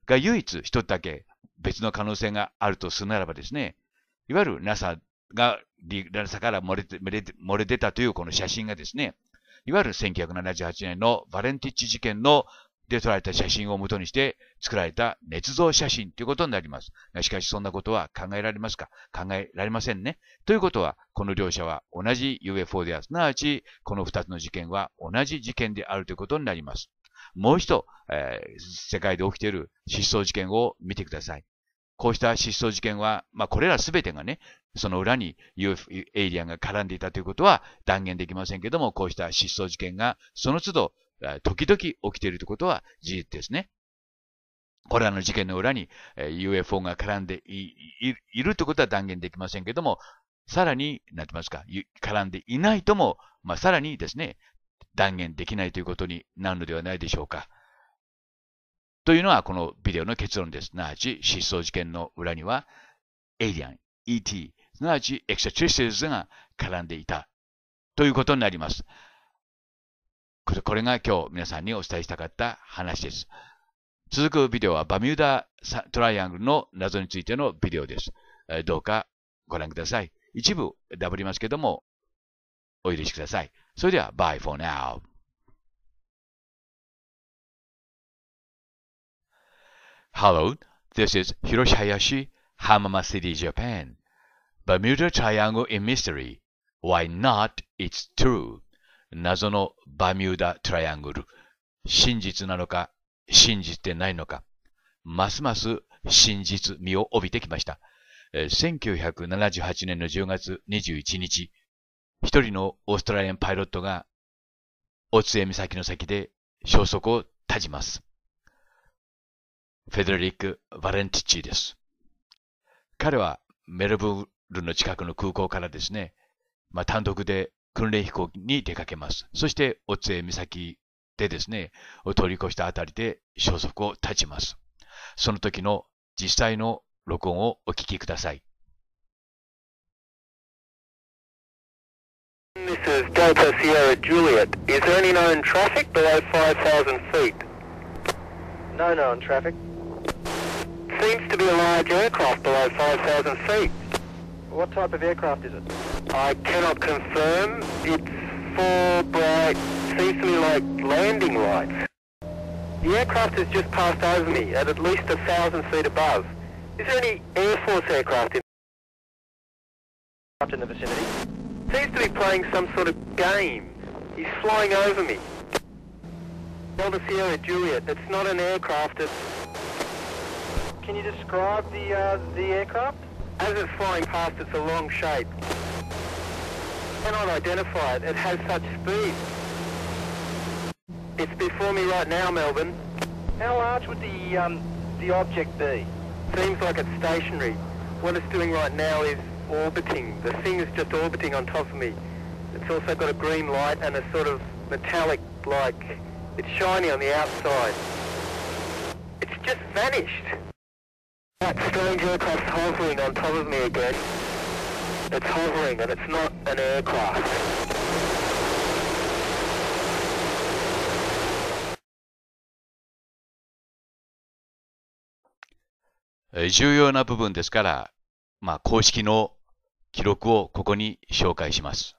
が唯一一つだけ別の可能性があるとするならばですね、いわゆる NASA から漏れ出たというこの写真がですね、いわゆる1978年のバレンティッチ事件ので撮られた写真を元にして作られた捏造写真ということになります。しかしそんなことは考えられますか？考えられませんね。ということは、この両者は同じ UFO である。すなわち、この2つの事件は同じ事件であるということになります。もう一度、世界で起きている失踪事件を見てください。こうした失踪事件は、これらすべてがね、その裏に エイリアンが絡んでいたということは断言できませんけども、こうした失踪事件がその都度、時々起きているということは事実ですね。これらの事件の裏に UFO が絡んでいるということは断言できませんけども、さらに、なんて言いますか、絡んでいないとも、さらにですね、断言できないということになるのではないでしょうか。というのはこのビデオの結論です。すなわち、失踪事件の裏には、エイリアン、ET、すなわちエクストラテレストリーズが絡んでいたということになります。これが今日皆さんにお伝えしたかった話です。続くビデオはバミューダトライアングルの謎についてのビデオです。どうかご覧ください。一部ダブりますけども、お許しください。それでは、Bye for now。Hello, this is Hiroshi Hayashi, Hamama City, Japan. Bermuda Triangle in Mystery. Why not? It's true. 謎のバミューダ・トライアングル。真実なのか、真実でないのか。ますます真実味を帯びてきました。1978年の10月21日、一人のオーストラリアンパイロットが、オツエ岬の先で消息を絶ちます。Frederick Valentich です。彼はメルブルンの近くの空港からですね、単独で訓練飛行に出かけます。そして、オツエ岬でですね、を通り越したあたりで消息を絶ちます。その時の実際の録音をお聞きください。This is Delta Sierra Juliet. Is there any known traffic below 5,000 feet? No known traffic. Seems to be a large aircraft below 5,000 feet. What type of aircraft is it? I cannot confirm. It's four bright, seems to me like landing lights. The aircraft has just passed over me at least 1,000 feet above. Is there any Air Force aircraft in the vicinity? Seems to be playing some sort of game. He's flying over me. Delta Sierra Juliet, it's not an aircraft, it's... Can you describe the aircraft? As it's flying past, it's a long shape. Cannot identify it. It has such speed. It's before me right now, Melbourne. How large would the object be? Seems like it's stationary. What it's doing right now is orbiting. The thing is just orbiting on top of me. It's also got a green light and a sort of metallic, like it's shiny on the outside. It's just vanished. That strange aircraft's hovering on top of me again. It's hovering and it's not an aircraft.重要な部分ですから、公式の記録をここに紹介します。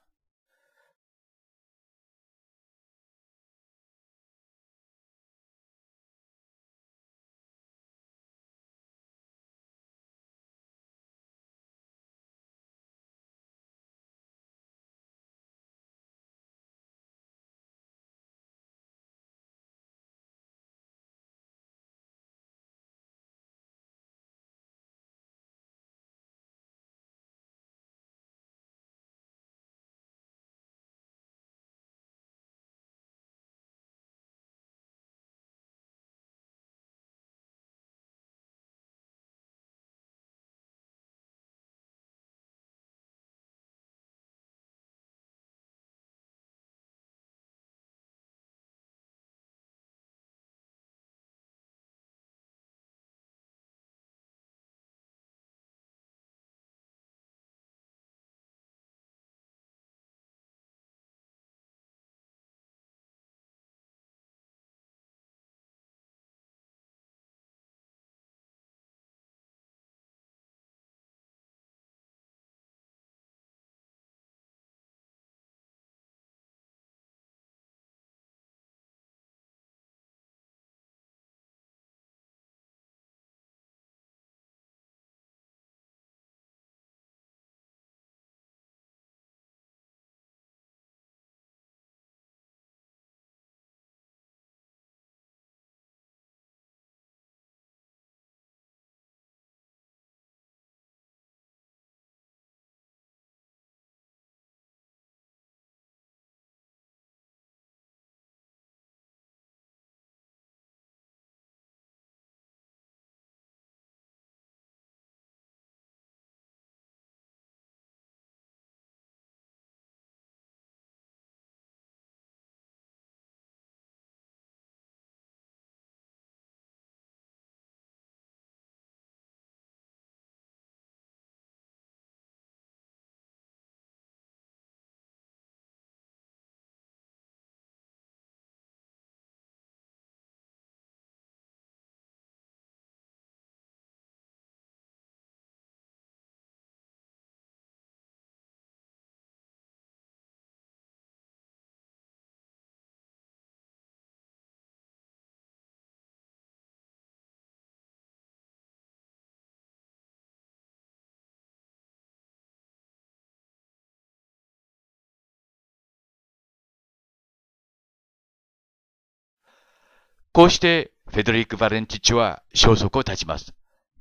こうしてフェデリック・バレンティッチは消息を絶ちます。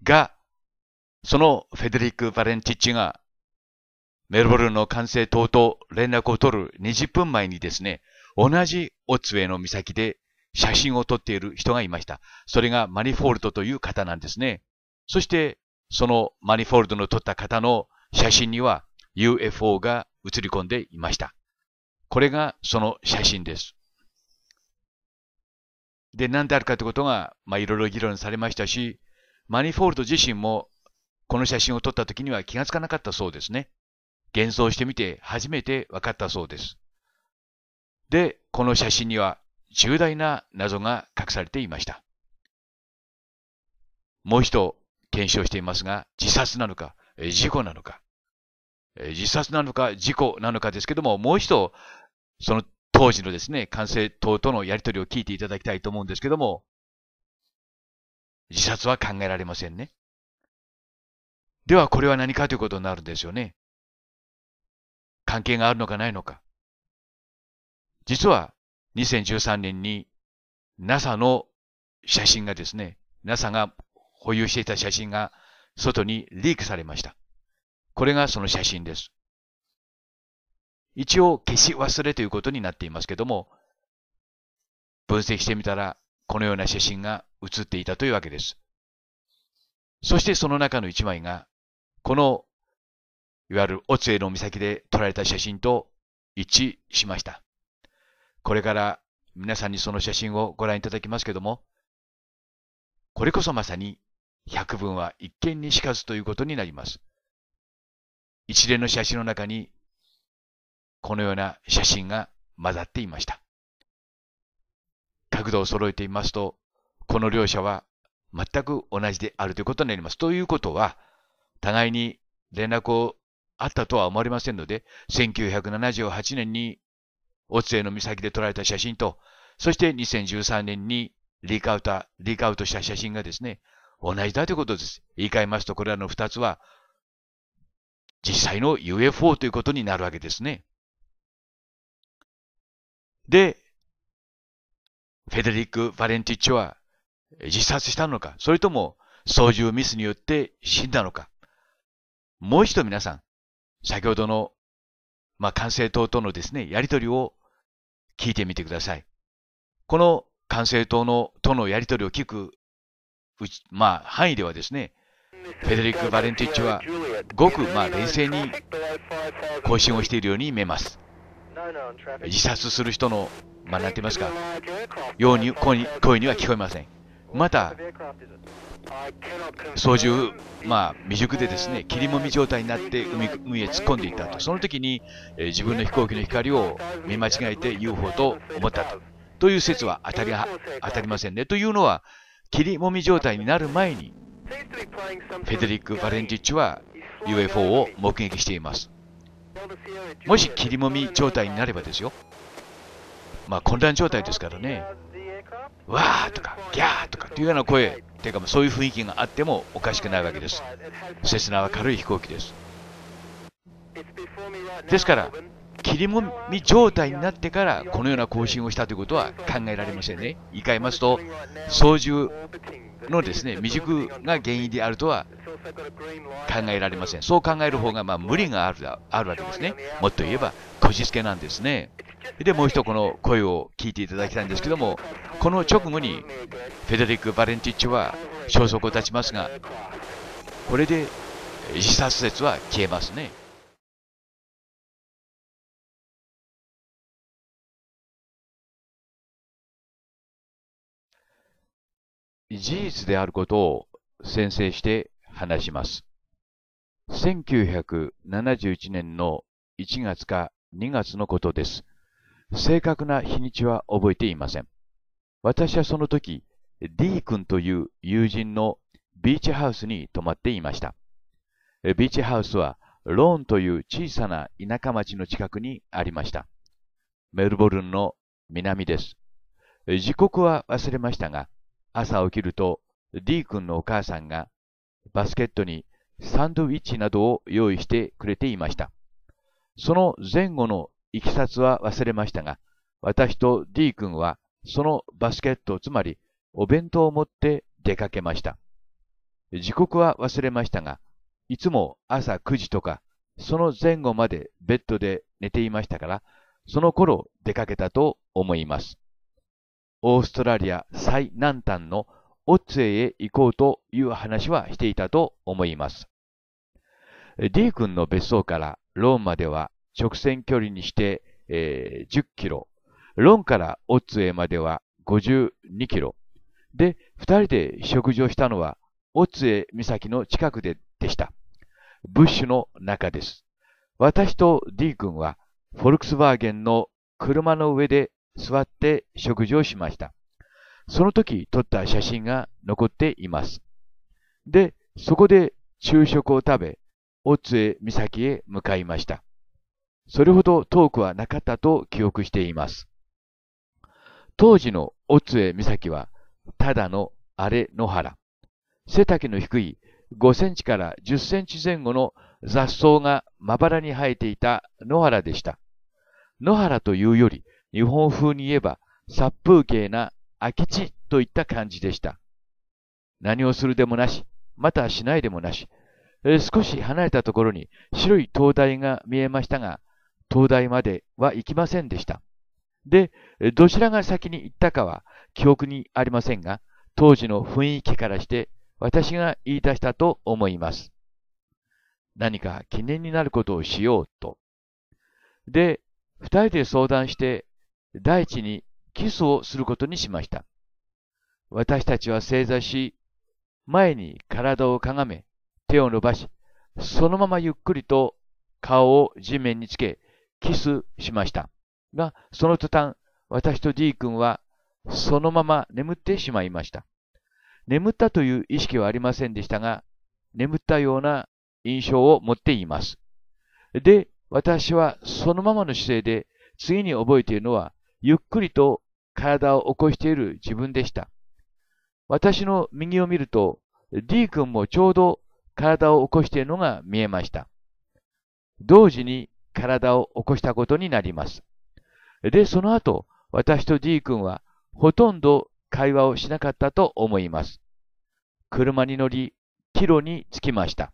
が、そのフェデリック・バレンティッチがメルボルンの管制塔と連絡を取る20分前にですね、同じオッツウェイの岬で写真を撮っている人がいました。それがマニフォールドという方なんですね。そして、そのマニフォールドの撮った方の写真には UFO が写り込んでいました。これがその写真です。で、何であるかということが、いろいろ議論されましたし、マニフォールド自身もこの写真を撮った時には気がつかなかったそうですね。幻想してみて初めて分かったそうです。で、この写真には重大な謎が隠されていました。もう一度検証していますが、自殺なのか、事故なのか。自殺なのか事故なのかですけども、もう一度、その当時のですね、管制塔とのやり取りを聞いていただきたいと思うんですけども、自殺は考えられませんね。では、これは何かということになるんですよね。関係があるのかないのか。実は、2013年に NASA の写真がですね、NASA が保有していた写真が外にリークされました。これがその写真です。一応消し忘れということになっていますけども、分析してみたらこのような写真が写っていたというわけです。そしてその中の一枚が、このいわゆるオツエの岬で撮られた写真と一致しました。これから皆さんにその写真をご覧いただきますけども、これこそまさに百聞は一見にしかずということになります。一連の写真の中に、このような写真が混ざっていました。角度を揃えていますと、この両者は全く同じであるということになります。ということは、互いに連絡をあったとは思われませんので、1978年にオツエの岬で撮られた写真と、そして2013年にリークアウトした写真がですね、同じだということです。言い換えますと、これらの2つは、実際の UFO ということになるわけですね。で、フェデリック・バレンティッチは自殺したのか、それとも操縦ミスによって死んだのか。もう一度皆さん、先ほどの、管制塔とのですね、やりとりを聞いてみてください。この管制塔とのやりとりを聞く、範囲ではですね、フェデリック・バレンティッチはごく冷静に交信をしているように見えます。自殺する人の、なんて言いますか、声には聞こえません。また、操縦、未熟でですね、霧もみ状態になって海へ突っ込んでいったと。その時に、自分の飛行機の光を見間違えて UFO と思ったという説は当たりませんね。というのは、霧もみ状態になる前に、フェデリック・バレンティッチは UFO を目撃しています。もし切りもみ状態になればですよ。混乱状態ですからね。わーとか、ギャーとかというような声、ていうかそういう雰囲気があってもおかしくないわけです。セスナは軽い飛行機です。ですから、切りもみ状態になってからこのような交信をしたということは考えられませんね。言い換えますと、操縦のですね、未熟が原因であるとは考えられません。そう考える方が無理があるわけですね。もっと言えばこじつけなんですね。で、もう一度この声を聞いていただきたいんですけども、この直後にフェデリック・バレンティッチは消息を絶ちますが、これで自殺説は消えますね。事実であることを宣誓して話します。1971年の1月か2月のことです。正確な日にちは覚えていません。私はその時、D 君という友人のビーチハウスに泊まっていました。ビーチハウスはローンという小さな田舎町の近くにありました。メルボルンの南です。時刻は忘れましたが、朝起きると D 君のお母さんがバスケットにサンドイッチなどを用意してくれていました。その前後のいきさつは忘れましたが、私と D 君はそのバスケット、つまりお弁当を持って出かけました。時刻は忘れましたが、いつも朝9時とか、その前後までベッドで寝ていましたから、その頃出かけたと思います。オーストラリア最南端のオッツェイへ行こうという話はしていたと思います。D 君の別荘からローンまでは直線距離にして、10キロ。ローンからオッツェイまでは52キロ。で、2人で食事をしたのはオッツェイ岬の近くでした。ブッシュの中です。私と D 君はフォルクスワーゲンの車の上で座って食事をしました。その時撮った写真が残っています。で、そこで昼食を食べ、オッツェ岬へ向かいました。それほど遠くはなかったと記憶しています。当時のオッツェ岬は、ただの荒れ野原。背丈の低い5センチから10センチ前後の雑草がまばらに生えていた野原でした。野原というより、日本風に言えば殺風景な空き地といった感じでした。何をするでもなし、またしないでもなし、少し離れたところに白い灯台が見えましたが、灯台までは行きませんでした。で、どちらが先に行ったかは記憶にありませんが、当時の雰囲気からして私が言い出したと思います。何か記念になることをしようと。で、二人で相談して、大地にキスをすることにしました。私たちは正座し、前に体をかがめ、手を伸ばし、そのままゆっくりと顔を地面につけ、キスしました。が、その途端、私と D 君は、そのまま眠ってしまいました。眠ったという意識はありませんでしたが、眠ったような印象を持っています。で、私はそのままの姿勢で、次に覚えているのは、ゆっくりと体を起こしている自分でした。私の右を見ると、D 君もちょうど体を起こしているのが見えました。同時に体を起こしたことになります。で、その後、私と D 君はほとんど会話をしなかったと思います。車に乗り、帰路に着きました。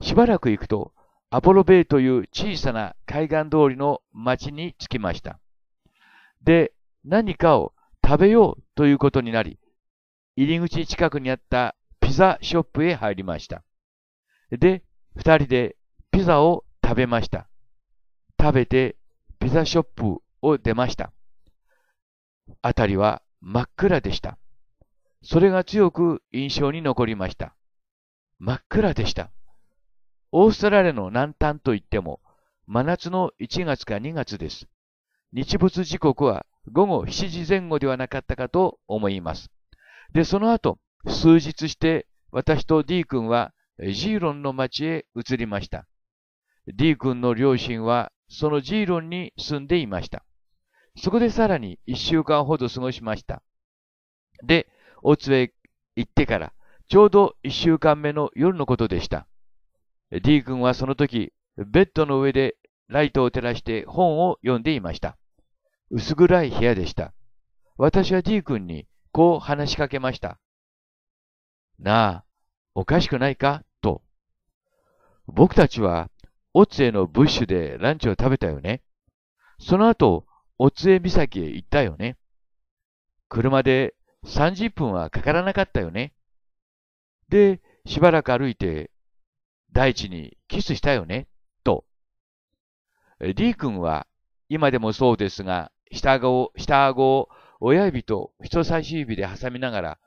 しばらく行くと、アポロベイという小さな海岸通りの町に着きました。で、何かを食べようということになり、入り口近くにあったピザショップへ入りました。で、二人でピザを食べました。食べてピザショップを出ました。あたりは真っ暗でした。それが強く印象に残りました。真っ暗でした。オーストラリアの南端といっても、真夏の1月か2月です。日没時刻は午後7時前後ではなかったかと思います。で、その後、数日して、私と D 君はジーロンの町へ移りました。D 君の両親は、そのジーロンに住んでいました。そこでさらに1週間ほど過ごしました。で、オーツウェイ行ってから、ちょうど1週間目の夜のことでした。D 君はその時、ベッドの上でライトを照らして本を読んでいました。薄暗い部屋でした。私は D 君にこう話しかけました。なあ、おかしくないかと。僕たちは、オツエのブッシュでランチを食べたよね。その後、オツエ岬へ行ったよね。車で30分はかからなかったよね。で、しばらく歩いて、大地にキスしたよね、と。D 君は、今でもそうですが、下顎を親指と人差し指で挟みながら、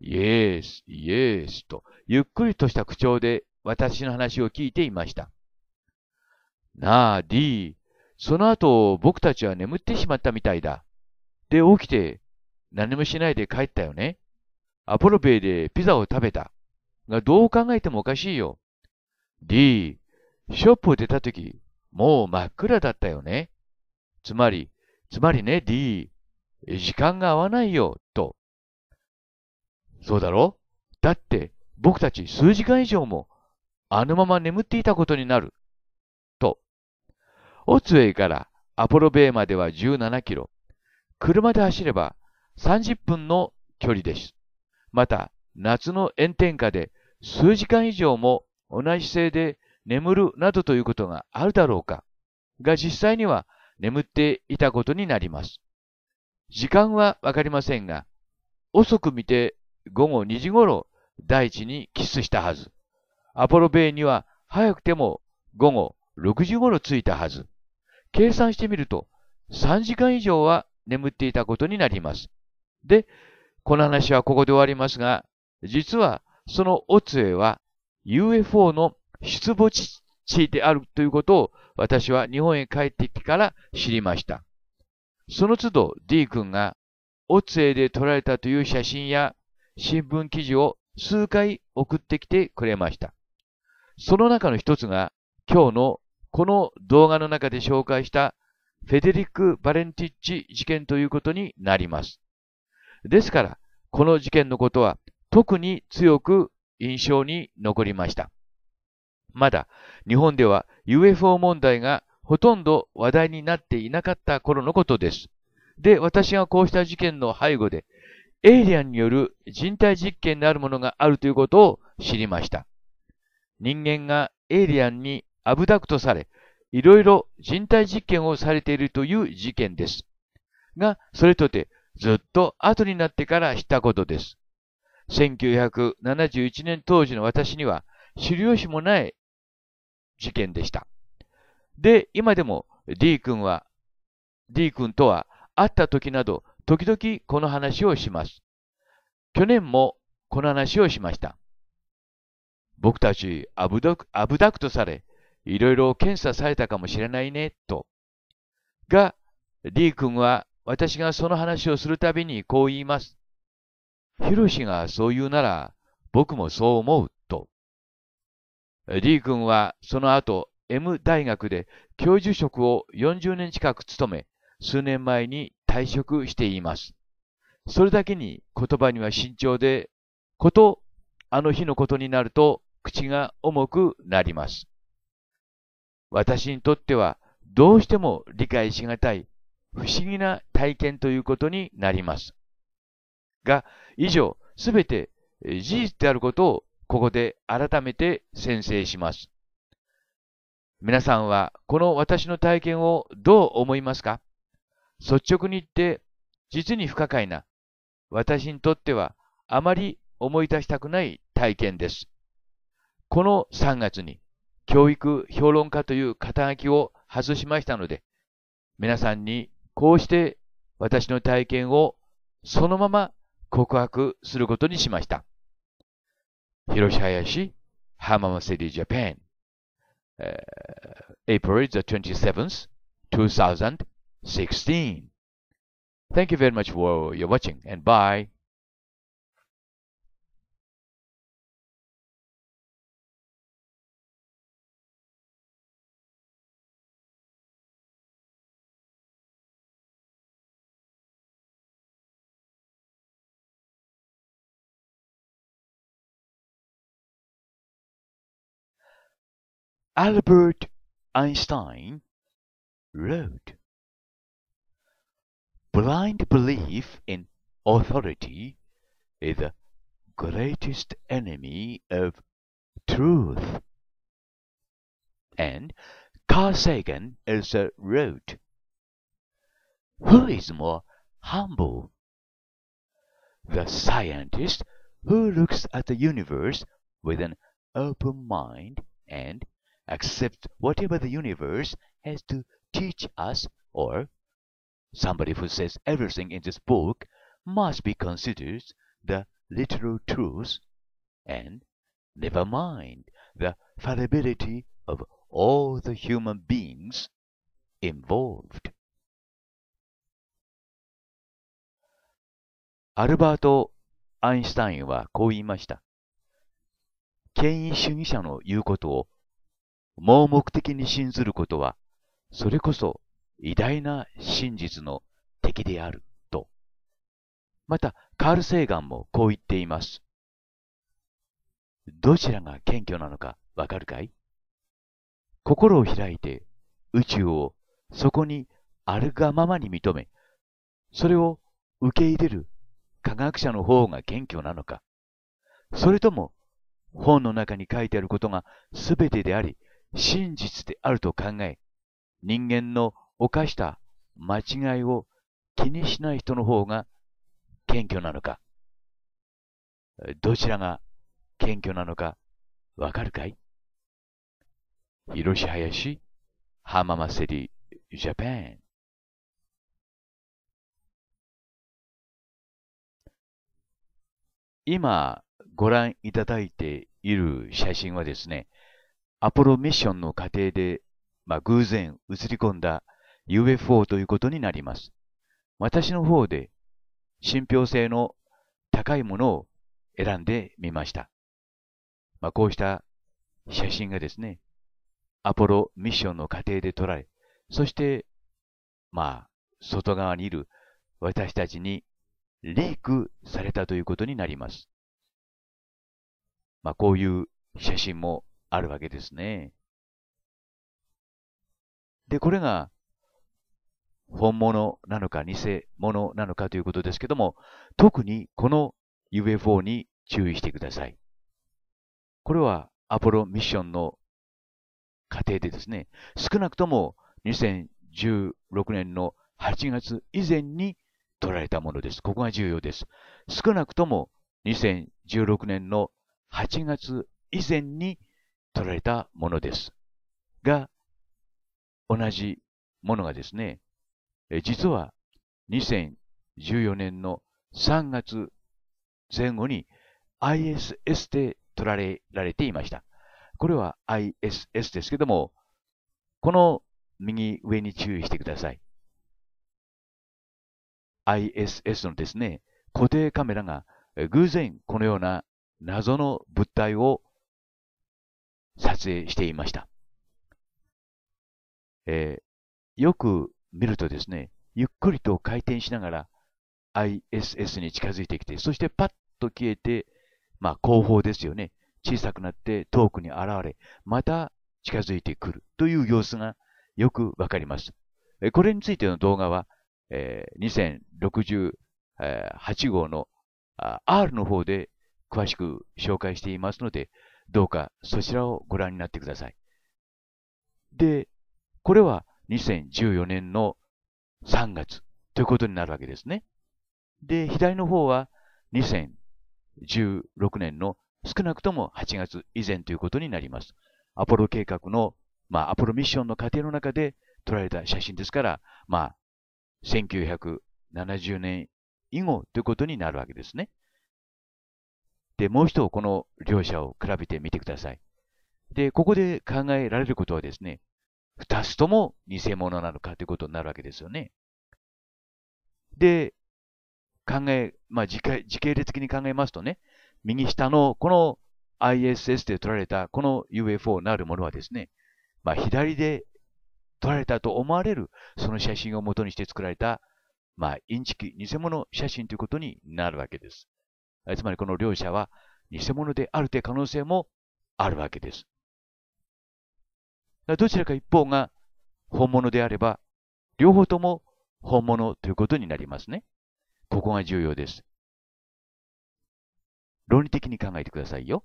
イエース、イエースと、ゆっくりとした口調で私の話を聞いていました。なあ、D、その後僕たちは眠ってしまったみたいだ。で、起きて、何もしないで帰ったよね。アポロベイでピザを食べた。が、どう考えてもおかしいよ。D、ショップを出たとき、もう真っ暗だったよね。つまりね、D、時間が合わないよ、と。そうだろ？だって、僕たち数時間以上も、あのまま眠っていたことになる。と。オツウェイからアポロベイまでは17キロ。車で走れば30分の距離です。また、夏の炎天下で数時間以上も同じ姿勢で眠るなどということがあるだろうかが実際には眠っていたことになります。時間はわかりませんが、遅く見て午後2時ごろ大地に帰巣したはず。アポロ米には早くても午後6時ごろ着いたはず。計算してみると3時間以上は眠っていたことになります。で、この話はここで終わりますが、実はそのオツエは UFO の出没地であるということを私は日本へ帰ってきから知りました。その都度 D 君がオツエで撮られたという写真や新聞記事を数回送ってきてくれました。その中の一つが今日のこの動画の中で紹介したフェデリック・バレンティッチ事件ということになります。ですから、この事件のことは特に強く印象に残りました。まだ日本では UFO 問題がほとんど話題になっていなかった頃のことです。で、私がこうした事件の背後でエイリアンによる人体実験であるものがあるということを知りました。人間がエイリアンにアブダクトされ、いろいろ人体実験をされているという事件です。が、それとてずっと後になってから知ったことです。1971年当時の私には知る由もない事件でした。で、今でも D 君とは会った時など、時々この話をします。去年もこの話をしました。僕たちアブダクトされ、いろいろ検査されたかもしれないね、と。が、D 君は私がその話をするたびにこう言います。ヒロシがそう言うなら、僕もそう思う、と。D 君はその後、M 大学で教授職を40年近く務め、数年前に退職しています。それだけに言葉には慎重で、あの日のことになると口が重くなります。私にとってはどうしても理解しがたい不思議な体験ということになります。が、以上すべて事実であることをここで改めて宣誓します。皆さんはこの私の体験をどう思いますか？率直に言って実に不可解な、私にとってはあまり思い出したくない体験です。この3月に教育評論家という肩書きを外しましたので、皆さんにこうして私の体験をそのまま告白することにしました。Hiroshi Hayashi, Hamama City, Japan, April the 27th, 2016. Thank you very much for your watching and bye. Albert Einstein wrote, "Blind belief in authority is the greatest enemy of truth." And Carl Sagan also wrote, "Who is more humble? The scientist who looks at the universe with an open mind and accept whatever the universe has to teach us, or somebody who says everything in this book must be considered the literal truth, and never mind the fallibility of all the human beings involved." アルバート・アインシュタインはこう言いました。権威主義者の言うことを盲目的に信ずることは、それこそ偉大な真実の敵である、と。また、カール・セーガンもこう言っています。どちらが謙虚なのかわかるかい？心を開いて宇宙をそこにあるがままに認め、それを受け入れる科学者の方が謙虚なのか、それとも本の中に書いてあることが全てであり、真実であると考え、人間の犯した間違いを気にしない人の方が謙虚なのか、どちらが謙虚なのかわかるかい？Hiroshi Hayashi、浜松セリ、ジャパン。今ご覧いただいている写真はですね、アポロミッションの過程で、偶然映り込んだ UFO ということになります。私の方で信憑性の高いものを選んでみました。こうした写真がですね、アポロミッションの過程で撮られ、そして、外側にいる私たちにリークされたということになります。こういう写真もあるわけですね。で、これが本物なのか偽物なのかということですけども、特にこの UFO に注意してください。これはアポロミッションの過程でですね、少なくとも2016年の8月以前に撮られたものです。ここが重要です。少なくとも2016年の8月以前に撮られたものです。が、同じものがですね、実は2014年の3月前後に ISS で撮られていました。これは ISS ですけども、この右上に注意してください。ISS のですね、固定カメラが偶然このような謎の物体を撮影していました。よく見るとですね、ゆっくりと回転しながら ISS に近づいてきて、そしてパッと消えて、後方ですよね、小さくなって遠くに現れ、また近づいてくるという様子がよくわかります。これについての動画は、2068号の R の方で詳しく紹介していますので、どうかそちらをご覧になってください。で、これは2014年の3月ということになるわけですね。で、左の方は2016年の少なくとも8月以前ということになります。アポロ計画の、アポロミッションの過程の中で撮られた写真ですから、1970年以後ということになるわけですね。で、もう一度この両者を比べてみてください。で、ここで考えられることはですね、二つとも偽物なのかということになるわけですよね。で、時系列的に考えますとね、右下のこの ISS で撮られたこの UFO なるものはですね、左で撮られたと思われるその写真を元にして作られた、インチキ、偽物写真ということになるわけです。つまりこの両者は偽物であるという可能性もあるわけです。どちらか一方が本物であれば、両方とも本物ということになりますね。ここが重要です。論理的に考えてくださいよ。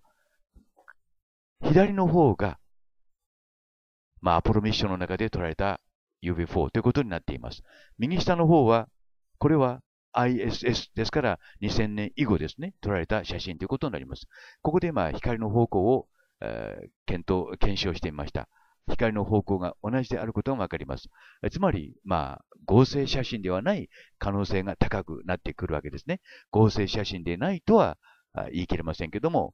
左の方が、アポロミッションの中で撮られた UFO ということになっています。右下の方は、これはISS ですから2000年以後ですね、撮られた写真ということになります。ここで光の方向を、検証してみました。光の方向が同じであることがわかります。つまり、合成写真ではない可能性が高くなってくるわけですね。合成写真でないとは言い切れませんけども、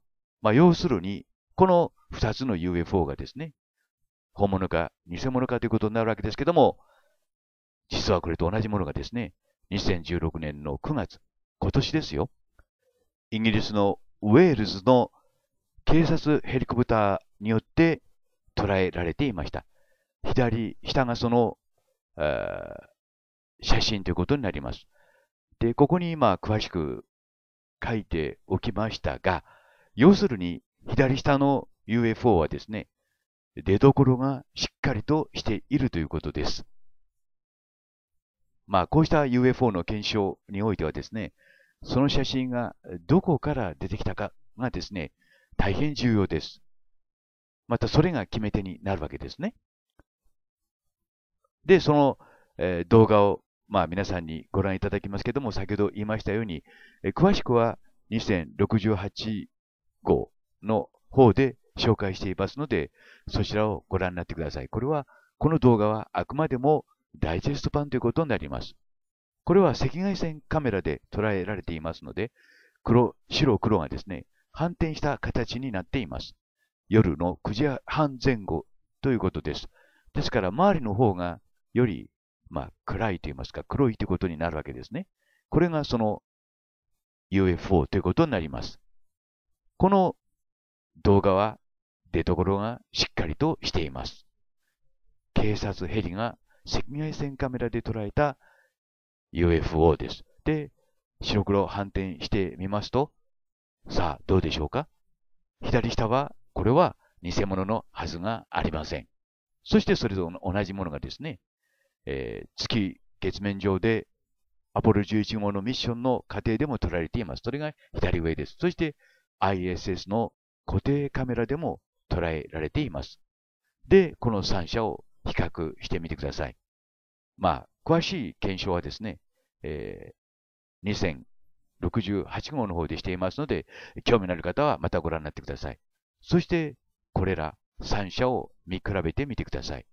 要するに、この2つの UFO がですね、本物か偽物かということになるわけですけども、実はこれと同じものがですね、2016年の9月、今年ですよ。イギリスのウェールズの警察ヘリコプターによって捉えられていました。左下がその写真ということになります。で、ここに詳しく書いておきましたが、要するに左下の UFO はですね、出所がしっかりとしているということです。こうした UFO の検証においてはですね、その写真がどこから出てきたかがですね、大変重要です。またそれが決め手になるわけですね。で、その、動画を、皆さんにご覧いただきますけども、先ほど言いましたように、詳しくは2068号の方で紹介していますので、そちらをご覧になってください。これは、この動画はあくまでもダイジェスト版ということになります。これは赤外線カメラで捉えられていますので、白黒がですね、反転した形になっています。夜の9時半前後ということです。ですから、周りの方がより、暗いと言いますか、黒いということになるわけですね。これがその UFO ということになります。この動画は出所がしっかりとしています。警察ヘリが赤外線カメラで捉えた UFO です。で、白黒反転してみますと、さあどうでしょうか？左下は、これは偽物のはずがありません。そしてそれと同じものがですね、月月面上でアポロ11号のミッションの過程でも撮られています。それが左上です。そして ISS の固定カメラでも捉えられています。で、この3者を比較してみてください。詳しい検証はですね、2068号の方でしていますので、興味のある方はまたご覧になってください。そして、これら3者を見比べてみてください。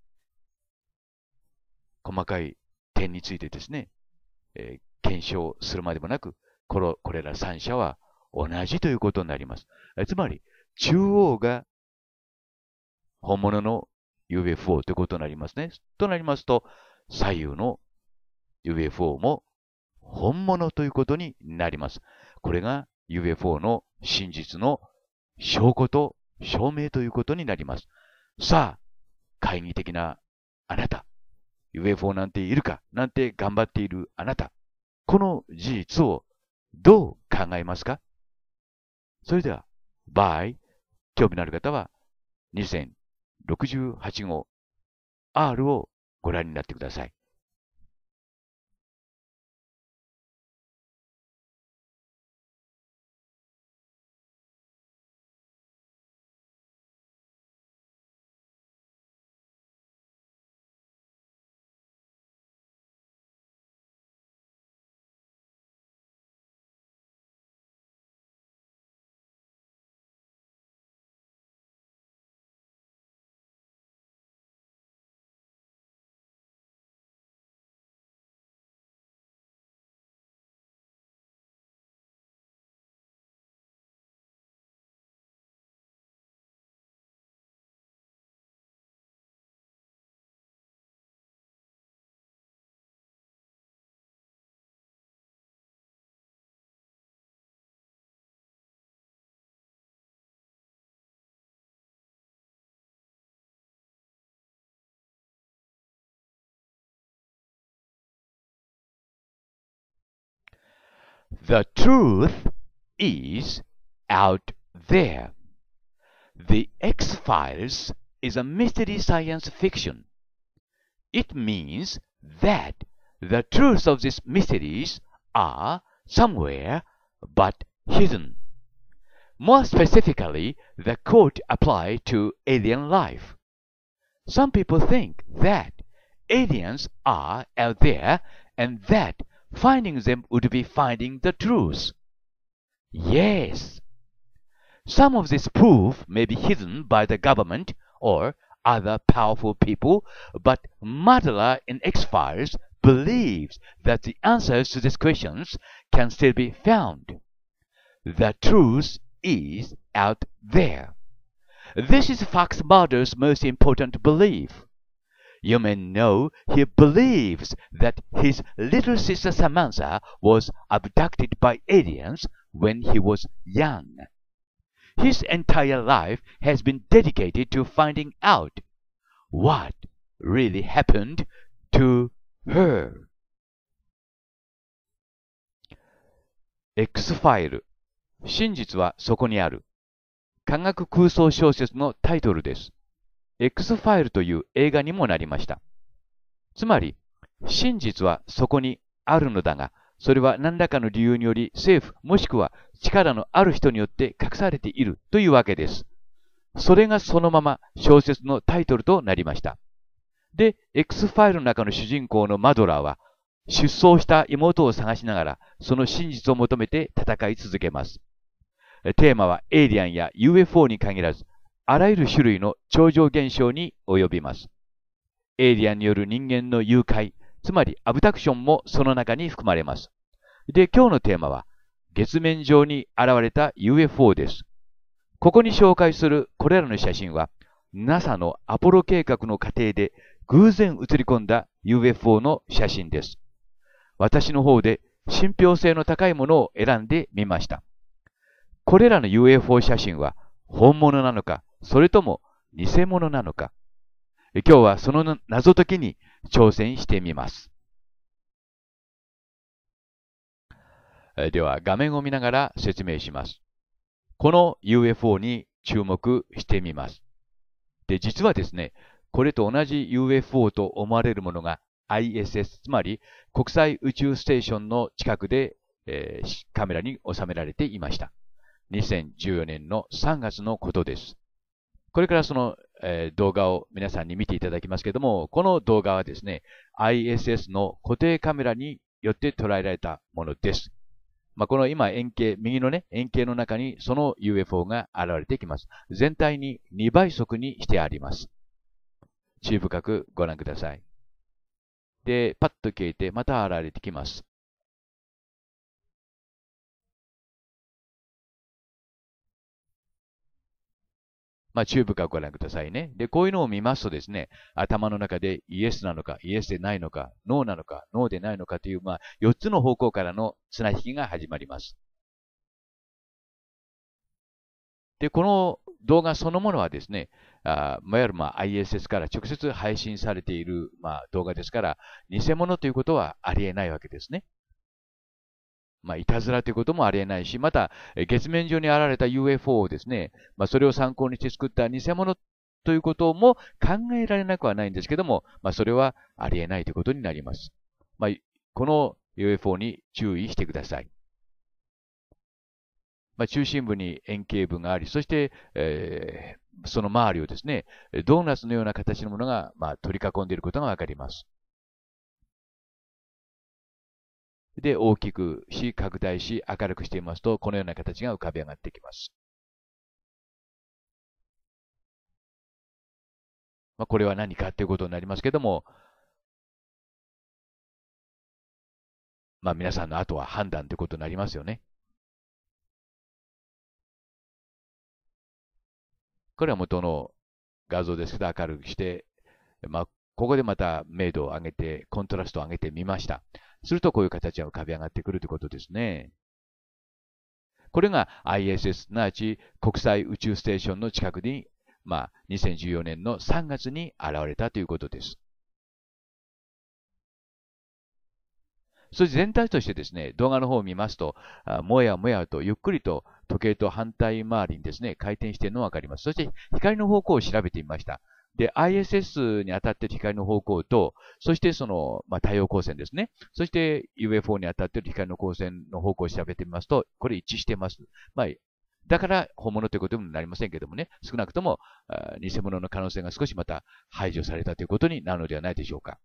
細かい点についてですね、検証するまでもなく、これら3者は同じということになります。つまり、中央が本物の UFO ということになりますね。となりますと、左右の UFO も本物ということになります。これが UFO の真実の証拠と証明ということになります。さあ、懐疑的なあなた、UFO なんているかなんて頑張っているあなた、この事実をどう考えますか？それでは、興味のある方は2068号 R をご覧になってください。The truth is out there. The X-Files is a mystery science fiction. It means that the truths of these mysteries are somewhere but hidden. More specifically, the quote applies to alien life. Some people think that aliens are out there and that finding them would be finding the truth. Yes, some of this proof may be hidden by the government or other powerful people, but Madler in X-Files believes that the answers to these questions can still be found. The truth is out there. This is Fox Mulder's most important belief. You may know he believes that his little sister Samantha was abducted by aliens when he was young. His entire life has been dedicated to finding out what really happened to her. X-File 真実はそこにある。科学空想小説のタイトルです。X ファイルという映画にもなりました。つまり、真実はそこにあるのだが、それは何らかの理由により政府もしくは力のある人によって隠されているというわけです。それがそのまま小説のタイトルとなりました。で、X ファイルの中の主人公のマドラーは出走した妹を探しながらその真実を求めて戦い続けます。テーマはエイリアンや UFO に限らずあらゆる種類の超常現象に及びます。エイリアンによる人間の誘拐、つまりアブダクションもその中に含まれます。で、今日のテーマは月面上に現れた UFO です。ここに紹介するこれらの写真は NASA のアポロ計画の過程で偶然映り込んだ UFO の写真です。私の方で信憑性の高いものを選んでみました。これらの UFO 写真は本物なのか、それとも偽物なのか。今日はその謎解きに挑戦してみます。では画面を見ながら説明します。この UFO に注目してみます。で、実はですね、これと同じ UFO と思われるものが ISS、つまり国際宇宙ステーションの近くで、カメラに収められていました。2014年の3月のことです。これからその、動画を皆さんに見ていただきますけれども、この動画はですね、ISS の固定カメラによって捉えられたものです。まあ、この今円形、右のね、円形の中にその UFO が現れてきます。全体に2倍速にしてあります。注意深くご覧ください。で、パッと消えて、また現れてきます。まあ、チューブかご覧くださいね。で、こういうのを見ますとですね、頭の中でイエスなのか、イエスでないのか、ノーなのか、ノーでないのかという、まあ、4つの方向からの綱引きが始まります。で、この動画そのものはですね、いわゆるまあ ISS から直接配信されているまあ動画ですから、偽物ということはありえないわけですね。まあ、いたずらということもありえないし、また、月面上に現れた UFO をですね、まあ、それを参考にして作った偽物ということも考えられなくはないんですけども、まあ、それはありえないということになります。まあ、この UFO に注意してください。まあ、中心部に円形部があり、そして、その周りをですね、ドーナツのような形のものが、まあ、取り囲んでいることがわかります。で、大きくし、拡大し、明るくしていますと、このような形が浮かび上がってきます。まあ、これは何かということになりますけども、まあ、皆さんの後は判断ということになりますよね。これは元の画像ですけど、明るくして、まあ、ここでまた明度を上げて、コントラストを上げてみました。するとこういう形が浮かび上がってくるということですね。これが ISS、すなわち国際宇宙ステーションの近くに、まあ、2014年の3月に現れたということです。そして全体としてですね、動画の方を見ますと、もやもやとゆっくりと時計と反対回りにですね、回転しているのがわかります。そして光の方向を調べてみました。で、ISS に当たっている光の方向と、そしてその、まあ、太陽光線ですね。そして UFO に当たっている光の光線の方向を調べてみますと、これ一致しています。まあ、だから本物ということになりませんけどもね、少なくとも偽物の可能性が少しまた排除されたということになるのではないでしょうか。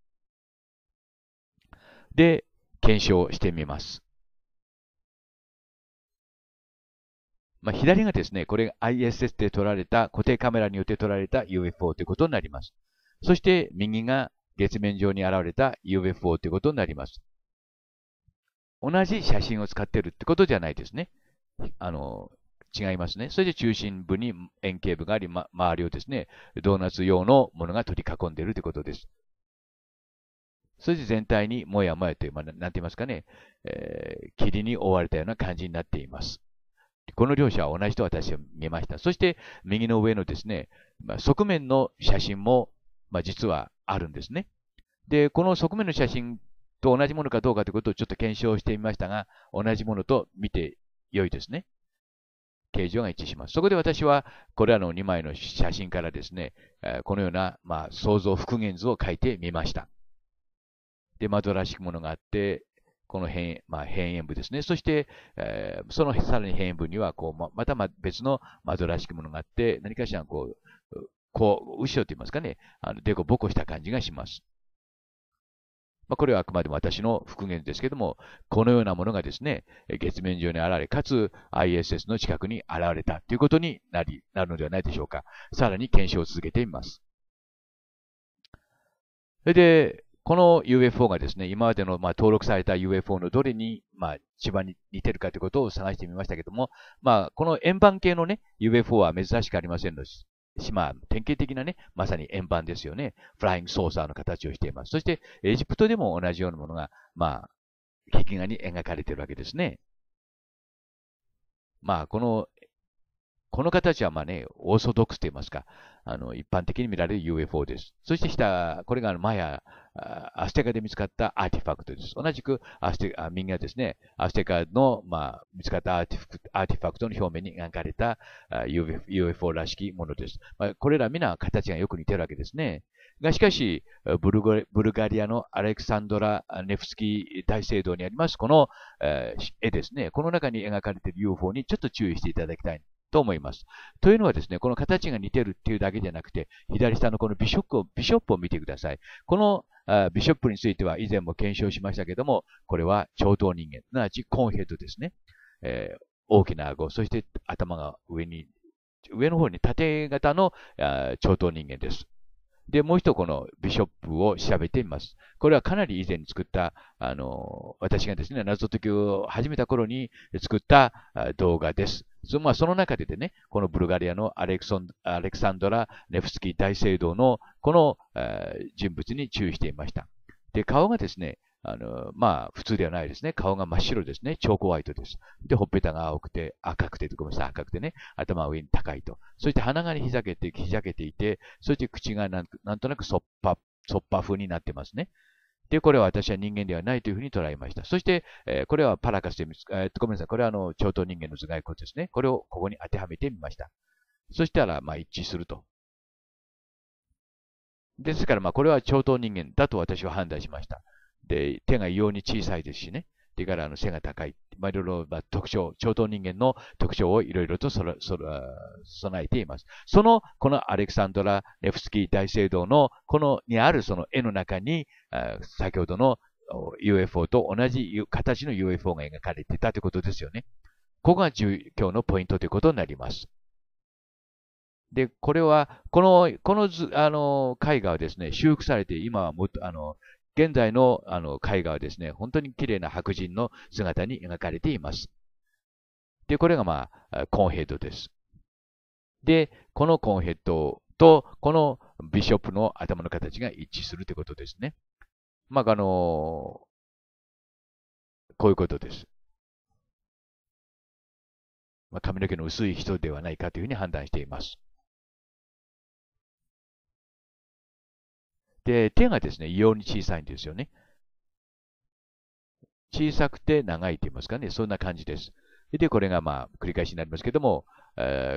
で、検証してみます。まあ、左がですね、これが ISS で撮られた、固定カメラによって撮られた UFO ということになります。そして右が月面上に現れた UFO ということになります。同じ写真を使っているってことじゃないですね。違いますね。それで中心部に円形部があり、周りをですね、ドーナツ用のものが取り囲んでいるということです。それで全体にもやもやという、まあ、なんて言いますかね、霧に覆われたような感じになっています。この両者は同じと私は見ました。そして右の上のですね、側面の写真も、まあ、実はあるんですね。で、この側面の写真と同じものかどうかということをちょっと検証してみましたが、同じものと見て良いですね。形状が一致します。そこで私はこれらの2枚の写真からですね、このような、まあ、想像復元図を書いてみました。で、窓らしきものがあって、この辺縁部ですね。そして、そのさらに辺縁部にはこう、また別の窓らしきものがあって、何かしらこう後ろといいますかね、でこぼこした感じがします。これはあくまでも私の復元ですけども、このようなものがですね、月面上に現れ、かつ ISS の近くに現れたということになるのではないでしょうか。さらに検証を続けてみます。それで、この UFO がですね、今までの登録された UFO のどれに一番に似てるかということを探してみましたけども、この円盤系のね、UFO は珍しくありませんので、典型的なね、まさに円盤ですよね。フライングソーサーの形をしています。そして、エジプトでも同じようなものが、壁画に描かれているわけですね。この形はオーソドックスといいますか、一般的に見られる UFO です。そして下、これがマヤ、アステカで見つかったアーティファクトです。同じく右がですね、アステカの、見つかったアーティファクトの表面に描かれた UFO らしきものです。これら皆形がよく似ているわけですね。がしかし、ブルガリアのアレクサンドラ・ネフスキー大聖堂にあります、この絵ですね、この中に描かれている UFO にちょっと注意していただきたいと思います。というのはですね、この形が似てるっていうだけじゃなくて、左下のこのビショップを見てください。このビショップについては以前も検証しましたけども、これは超頭人間、すなわちコーンヘッドですね。大きな顎、そして頭が上の方に縦型の超頭人間です。で、もう一度このビショップを調べてみます。これはかなり以前に作った、私がですね、謎解きを始めた頃に作った動画です。その中でね、このブルガリアのアレクサンドラ・ネフスキー大聖堂のこの、人物に注意していました。で、顔がですね、普通ではないですね。顔が真っ白ですね。チョークホワイトです。で、ほっぺたが赤くてね、頭は上に高いと。そして鼻がひざけていて、そして口がなんとなくそっぱ風になってますね。で、これは私は人間ではないというふうに捉えました。そして、これはパラカスで、ごめんなさい、これは超頭人間の頭蓋骨ですね。これをここに当てはめてみました。そしたら、一致すると。ですから、これは超頭人間だと私は判断しました。で、手が異様に小さいですしね。でから背が高い。いろいろ特徴、超頭人間の特徴をいろいろと備えています。このアレクサンドラ・ネフスキー大聖堂の、にあるその絵の中に、先ほどの UFO と同じ形の UFO が描かれていたということですよね。ここが今日のポイントということになります。で、これは、絵画はですね、修復されて、今はもっと、現在の絵画はですね、本当に綺麗な白人の姿に描かれています。で、これがコーンヘッドです。で、このコーンヘッドとこのビショップの頭の形が一致するということですね。こういうことです。髪の毛の薄い人ではないかというふうに判断しています。で、手がですね、異様に小さいんですよね。小さくて長いと言いますかね、そんな感じです。で、これが繰り返しになりますけども、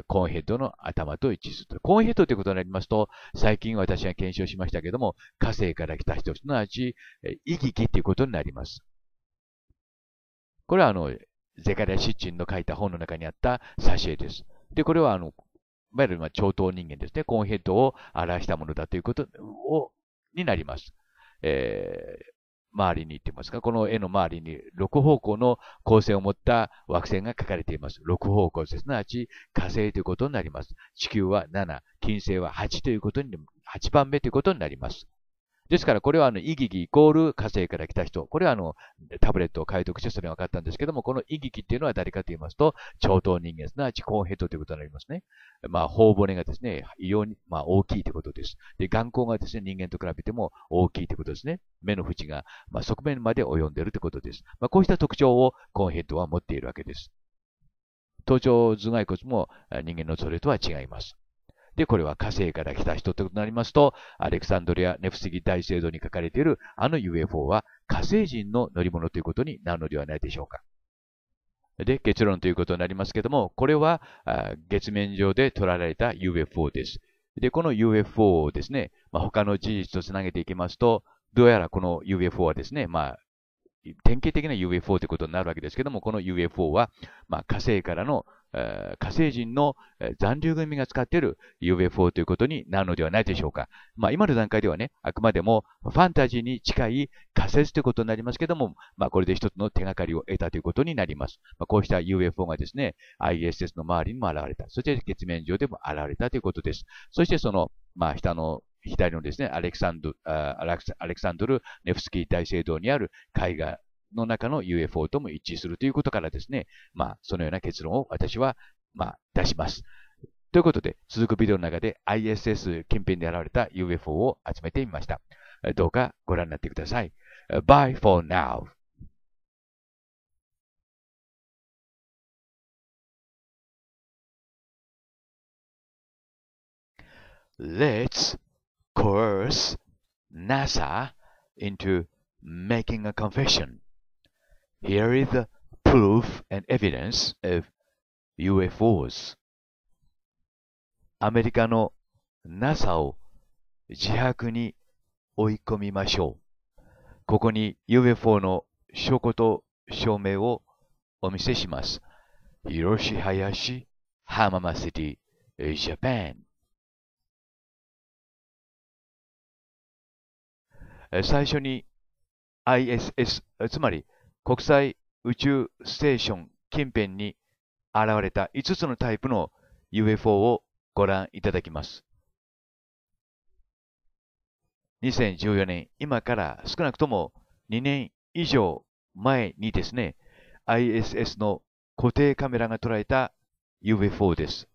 コーンヘッドの頭と一致すると。コーンヘッドということになりますと、最近私が検証しましたけども、火星から来た人、すなわち、イギギということになります。これはゼカリア・シッチンの書いた本の中にあった挿絵です。で、これはいわゆる超頭人間ですね、コーンヘッドを表したものだということになります。周りに言ってますか、この絵の周りに6方向の光線を持った惑星が描かれています。6方向です。すなわち火星ということになります。地球は7、金星は8ということに、8番目ということになります。ですから、これはイギギイコール火星から来た人。これはタブレットを解読してそれが分かったんですけども、このイギギっていうのは誰かと言いますと、超頭人間、すなわちコーンヘッドということになりますね。頬骨がですね、異様に、大きいということです。で、眼光がですね、人間と比べても大きいということですね。目の縁が、側面まで及んでいるということです。こうした特徴をコーンヘッドは持っているわけです。頭頂頭蓋骨も人間のそれとは違います。で、これは火星から来た人ということになりますと、アレクサンドリア・ネフスギ大聖堂に書かれているUFO は火星人の乗り物ということになるのではないでしょうか。で、結論ということになりますけども、これは月面上で捉えられた UFO です。で、この UFO をですね、他の事実とつなげていきますと、どうやらこの UFO はですね、典型的な UFO ということになるわけですけども、この UFO は、火星からの、火星人の残留組が使っている UFO ということになるのではないでしょうか。今の段階ではね、あくまでもファンタジーに近い仮説ということになりますけども、これで一つの手がかりを得たということになります。こうした UFO がですね、ISS の周りにも現れた。そして月面上でも現れたということです。そしてその、下の左のですね、アレクサンドル・ネフスキー大聖堂にある絵画の中の UFO とも一致するということからですね、そのような結論を私は、出します。ということで、続くビデオの中で ISS 近辺で現れた UFO を集めてみました。どうかご覧になってください。Bye for now! Let's coerce NASA into making a confession. Here is the proof and evidence of UFOs. アメリカの NASA を自白に追い込みましょう。ここに UFO の証拠と証明をお見せします。Hiroshi Hayashi, Hamama City, Japan.最初に ISS、つまり国際宇宙ステーション近辺に現れた5つのタイプの UFO をご覧いただきます。2014年、今から少なくとも2年以上前にですね、ISS の固定カメラが捉えた UFO です。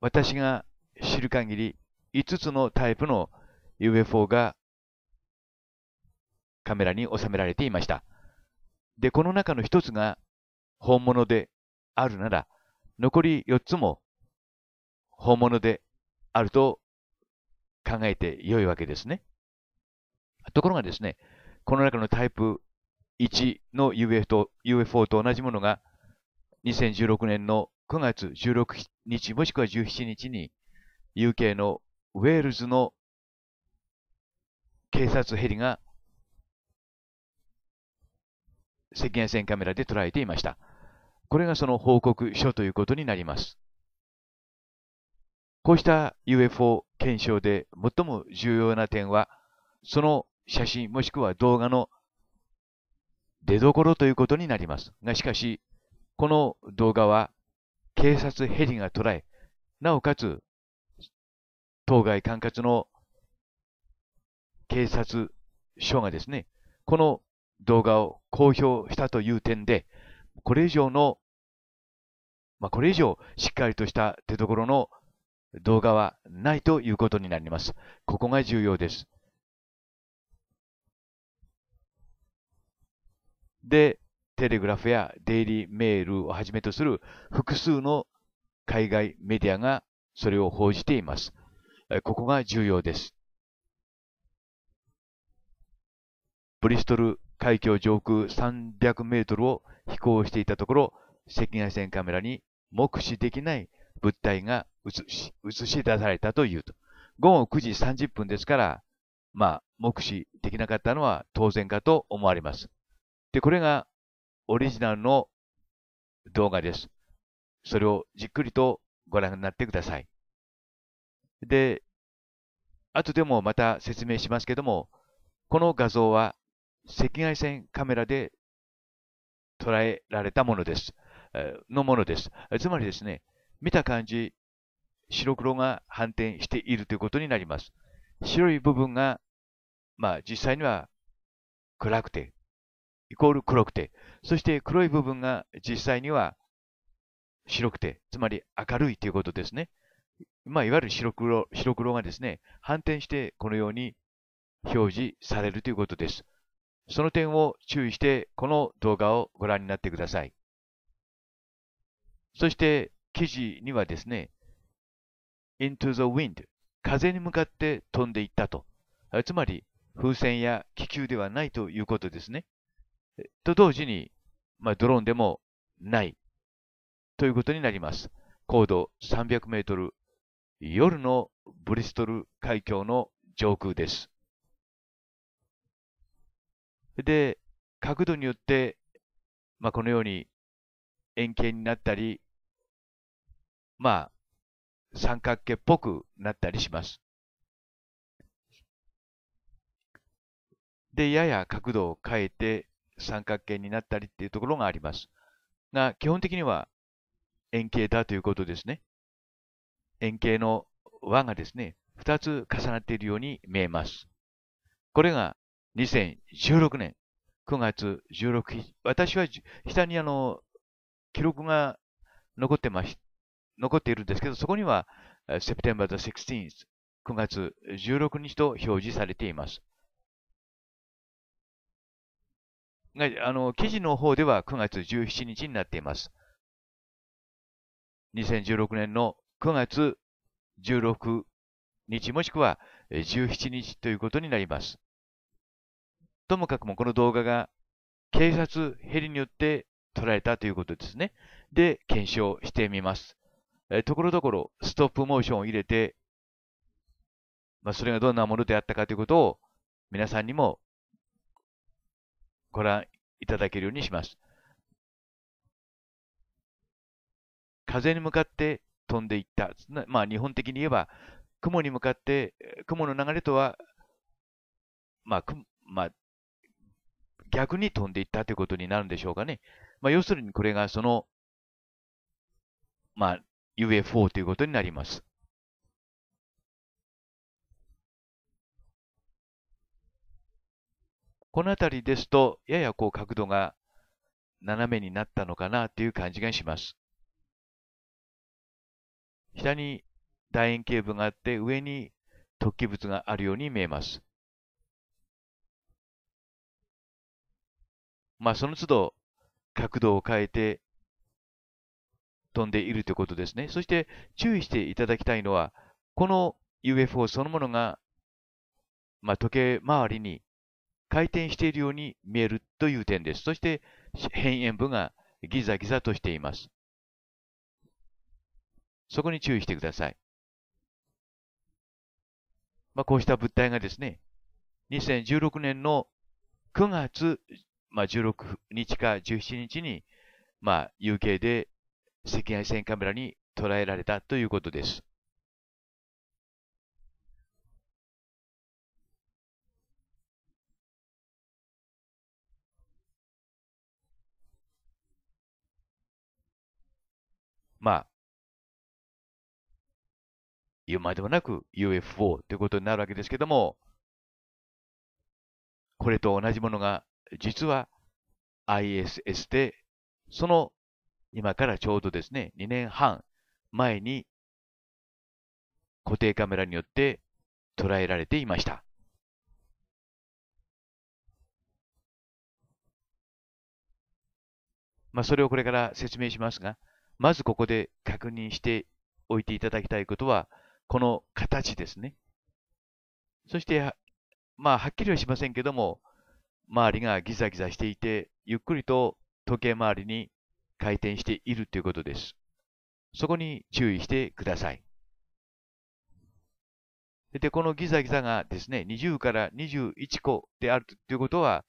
私が知る限り、5つのタイプの UFO がカメラに収められていました。で、この中の1つが本物であるなら、残り4つも本物であると考えて良いわけですね。ところがですね、この中のタイプ1の UFO と同じものが2016年の9月16日もしくは17日に UK のウェールズの警察ヘリが赤外線カメラで捉えていました。これがその報告書ということになります。こうした UFO 検証で最も重要な点は、その写真もしくは動画の出どころということになります。がしかし、この動画は警察ヘリが捉え、なおかつ当該管轄の警察署がですね、この動画を公表したという点で、これ以上しっかりとした出所の動画はないということになります。ここが重要です。で、テレグラフやデイリーメールをはじめとする複数の海外メディアがそれを報じています。ここが重要です。ブリストル海峡上空300メートルを飛行していたところ、赤外線カメラに目視できない物体が映し出されたというと。午後9時30分ですから、目視できなかったのは当然かと思われます。で、これがオリジナルの動画です。それをじっくりとご覧になってください。で、後でもまた説明しますけども、この画像は赤外線カメラで捉えられたものです。つまりですね、見た感じ、白黒が反転しているということになります。白い部分が、実際には暗くて、イコール黒くて、そして黒い部分が実際には白くて、つまり明るいということですね。いわゆる白黒がですね、反転してこのように表示されるということです。その点を注意して、この動画をご覧になってください。そして、記事にはですね、Into the wind、風に向かって飛んでいったと。つまり、風船や気球ではないということですね。と同時に、ドローンでもないということになります。高度300メートル。夜のブリストル海峡の上空です。で、角度によって、まあ、このように円形になったり、まあ、三角形っぽくなったりします。で、やや角度を変えて三角形になったりっていうところがあります。が、基本的には円形だということですね。円形の輪がですね、2つ重なっているように見えます。これが2016年9月16日、私は下に記録が残っているんですけど、そこには September the 16th、9月16日と表示されています。記事の方では9月17日になっています。2016年の9月16日もしくは17日ということになります。ともかくもこの動画が警察ヘリによって捉えたということですね。で、検証してみます。ところどころストップモーションを入れて、まあ、それがどんなものであったかということを皆さんにもご覧いただけるようにします。風に向かって飛んでいった。まあ、日本的に言えば雲に向かって、雲の流れとは、まあ、逆に飛んでいったということになるんでしょうかね。まあ、要するにこれがその、まあ、UFO ということになります。この辺りですと、ややこう角度が斜めになったのかなという感じがします。下に楕円形部があって、上に突起物があるように見えます。まあ、その都度角度を変えて飛んでいるということですね。そして注意していただきたいのは、この UFO そのものが、まあ、時計回りに回転しているように見えるという点です。そして辺縁部がギザギザとしています。そこに注意してください。まあ、こうした物体がですね、2016年の9月、まあ、16日か17日に、まあ、UK で赤外線カメラに捉えられたということです。まあ、言うまでもなく UFO ということになるわけですけども、これと同じものが実は ISS で、その今からちょうどですね、2年半前に固定カメラによって捉えられていました。まあ、それをこれから説明しますが、まずここで確認しておいていただきたいことは、この形ですね。そして、まあ、はっきりはしませんけども、周りがギザギザしていて、ゆっくりと時計回りに回転しているということです。そこに注意してください。で、このギザギザがですね、20から21個であるということは、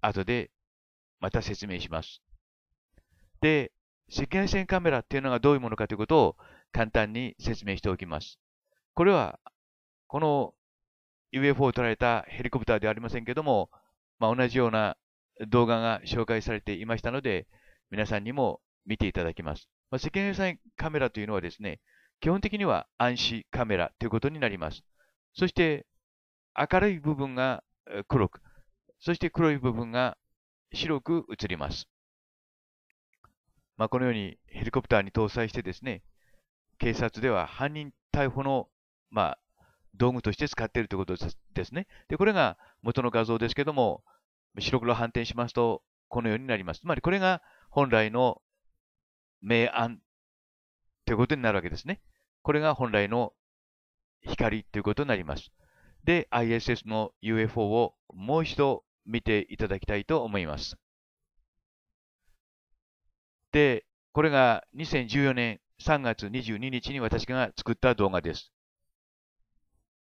後でまた説明します。で、赤外線カメラっていうのがどういうものかということを簡単に説明しておきます。これは、この UFO を捉えたヘリコプターではありませんけども、まあ、同じような動画が紹介されていましたので、皆さんにも見ていただきます。まあ、赤外線カメラというのはですね、基本的には暗視カメラということになります。そして、明るい部分が黒く、そして黒い部分が白く映ります。まあ、このようにヘリコプターに搭載してですね、警察では犯人逮捕の、まあ、道具として使っているということですね。で、これが元の画像ですけども、白黒反転しますと、このようになります。つまり、これが本来の明暗ということになるわけですね。これが本来の光ということになります。で、ISS の UFO をもう一度見ていただきたいと思います。で、これが2014年3月22日に私が作った動画です。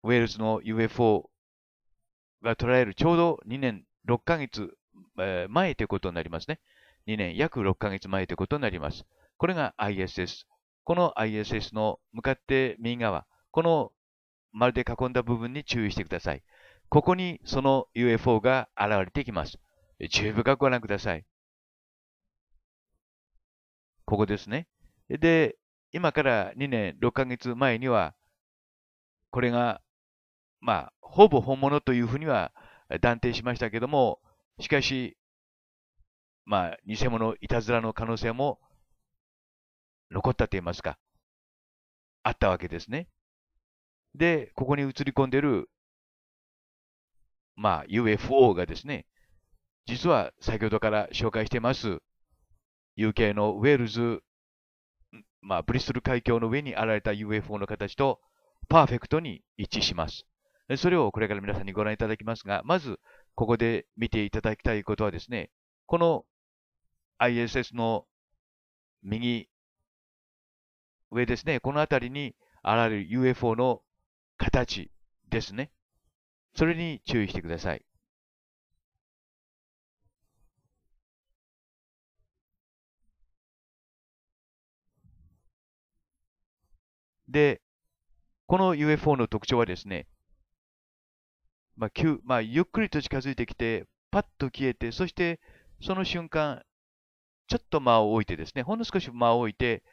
ウェールズの UFO が捉えるちょうど2年6ヶ月前ということになりますね。2年約6ヶ月前ということになります。これが ISS。この ISS の向かって右側、この丸で囲んだ部分に注意してください。ここにその UFO が現れてきます。注意深くご覧ください。ここですね。で、今から2年6ヶ月前には、これが、ほぼ本物というふうには断定しましたけども、しかし、偽物、いたずらの可能性も残ったと言いますか、あったわけですね。で、ここに映り込んでいる、UFO がですね、実は先ほどから紹介しています、UK のウェールズ、ブリストル海峡の上に現れた UFO の形とパーフェクトに一致します。それをこれから皆さんにご覧いただきますが、まずここで見ていただきたいことはですね、この ISS の右上ですね、この辺りに現れる UFO の形ですね。それに注意してください。で、この UFO の特徴はですね、ゆっくりと近づいてきて、パッと消えて、そしてその瞬間、ちょっと間を置いてですね、ほんの少し間を置いて、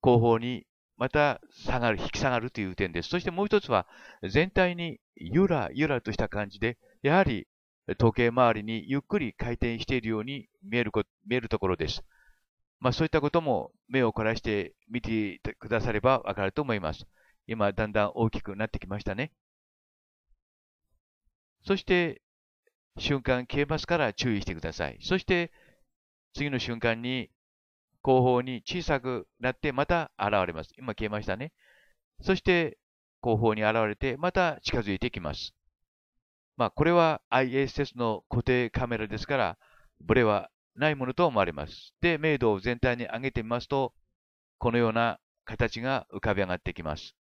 後方にまた下がる、引き下がるという点です。そしてもう一つは、全体にゆらゆらとした感じで、やはり時計回りにゆっくり回転しているように見えるところです。そういったことも目を凝らして見てくださればわかると思います。今、だんだん大きくなってきましたね。そして、瞬間消えますから注意してください。そして、次の瞬間に後方に小さくなってまた現れます。今消えましたね。そして、後方に現れてまた近づいてきます。これは ISS の固定カメラですから、ブレはないものと思われます。で、明度を全体に上げてみますと、このような形が浮かび上がってきます。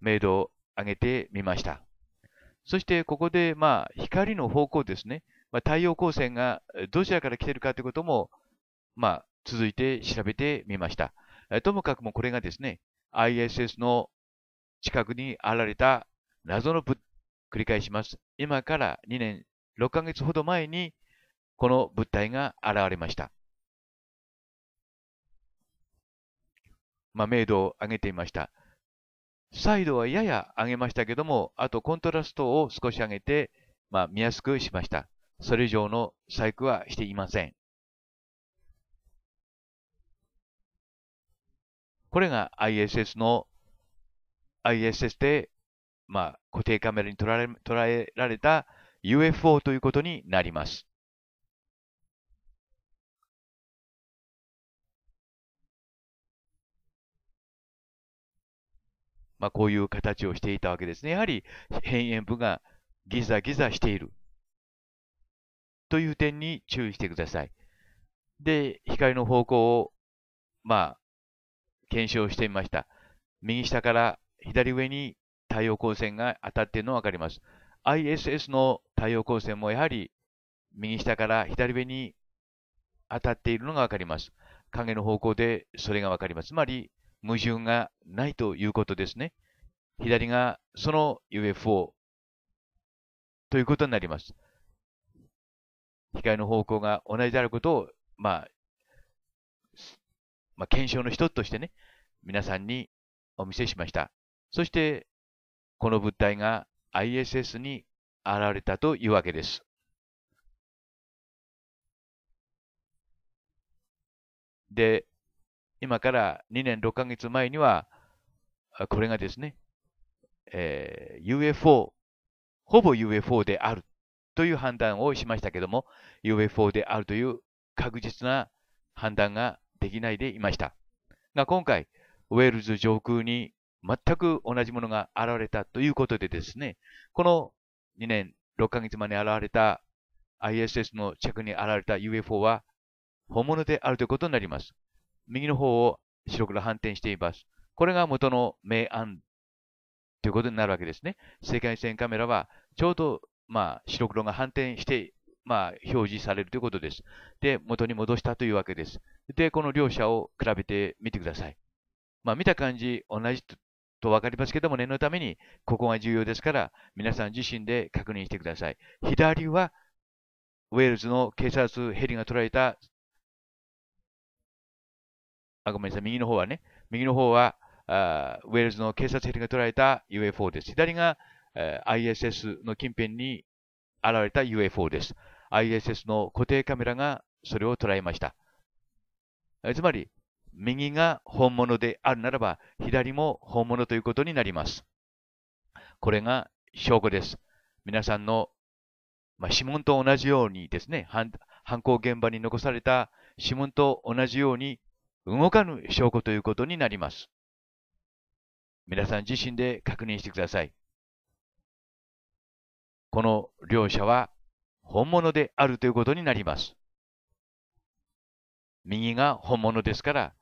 明度を上げてみました。そして、ここで、光の方向ですね。太陽光線がどちらから来ているかということも、続いて調べてみました。ともかくもこれがですね、ISS の近くに現れた謎の物、繰り返します。今から2年6ヶ月ほど前に、この物体が現れました。明度を上げていました。彩度はやや上げましたけども、あとコントラストを少し上げて、見やすくしました。それ以上の細工はしていません。これが ISS で、固定カメラに捉えられた UFO ということになります。こういう形をしていたわけですね。やはり変円部がギザギザしているという点に注意してください。で、光の方向を、検証してみました。右下から左上に太陽光線が当たっているのが分かります。ISS の太陽光線もやはり右下から左上に当たっているのが分かります。影の方向でそれが分かります。つまり矛盾がないということですね。左がその UFO ということになります。光の方向が同じであることを、検証の一つとしてね、皆さんにお見せしました。そして、この物体がISS に現れたというわけです。で、今から2年6ヶ月前には、これがですね、UFO、ほぼ UFO であるという判断をしましたけども、UFO であるという確実な判断ができないでいました。が、今回、ウェールズ上空に全く同じものが現れたということでですね、この2年6ヶ月前に現れた ISS の近くに現れた UFO は本物であるということになります。右の方を白黒反転しています。これが元の明暗ということになるわけですね。赤外線カメラはちょうど、白黒が反転して、表示されるということです。で、元に戻したというわけです。で、この両者を比べてみてください。見た感じ、同じと分かりますけども、念のために、ここが重要ですから、皆さん自身で確認してください。左は、ウェールズの警察ヘリが捉えた、ごめんなさい、右の方は、ウェールズの警察ヘリが捉えた UFO です。左が、ISS の近辺に現れた UFO です。ISS の固定カメラがそれを捉えました。つまり、右が本物であるならば、左も本物ということになります。これが証拠です。皆さんの、指紋と同じようにですね、犯行現場に残された指紋と同じように動かぬ証拠ということになります。皆さん自身で確認してください。この両者は本物であるということになります。右が本物ですから、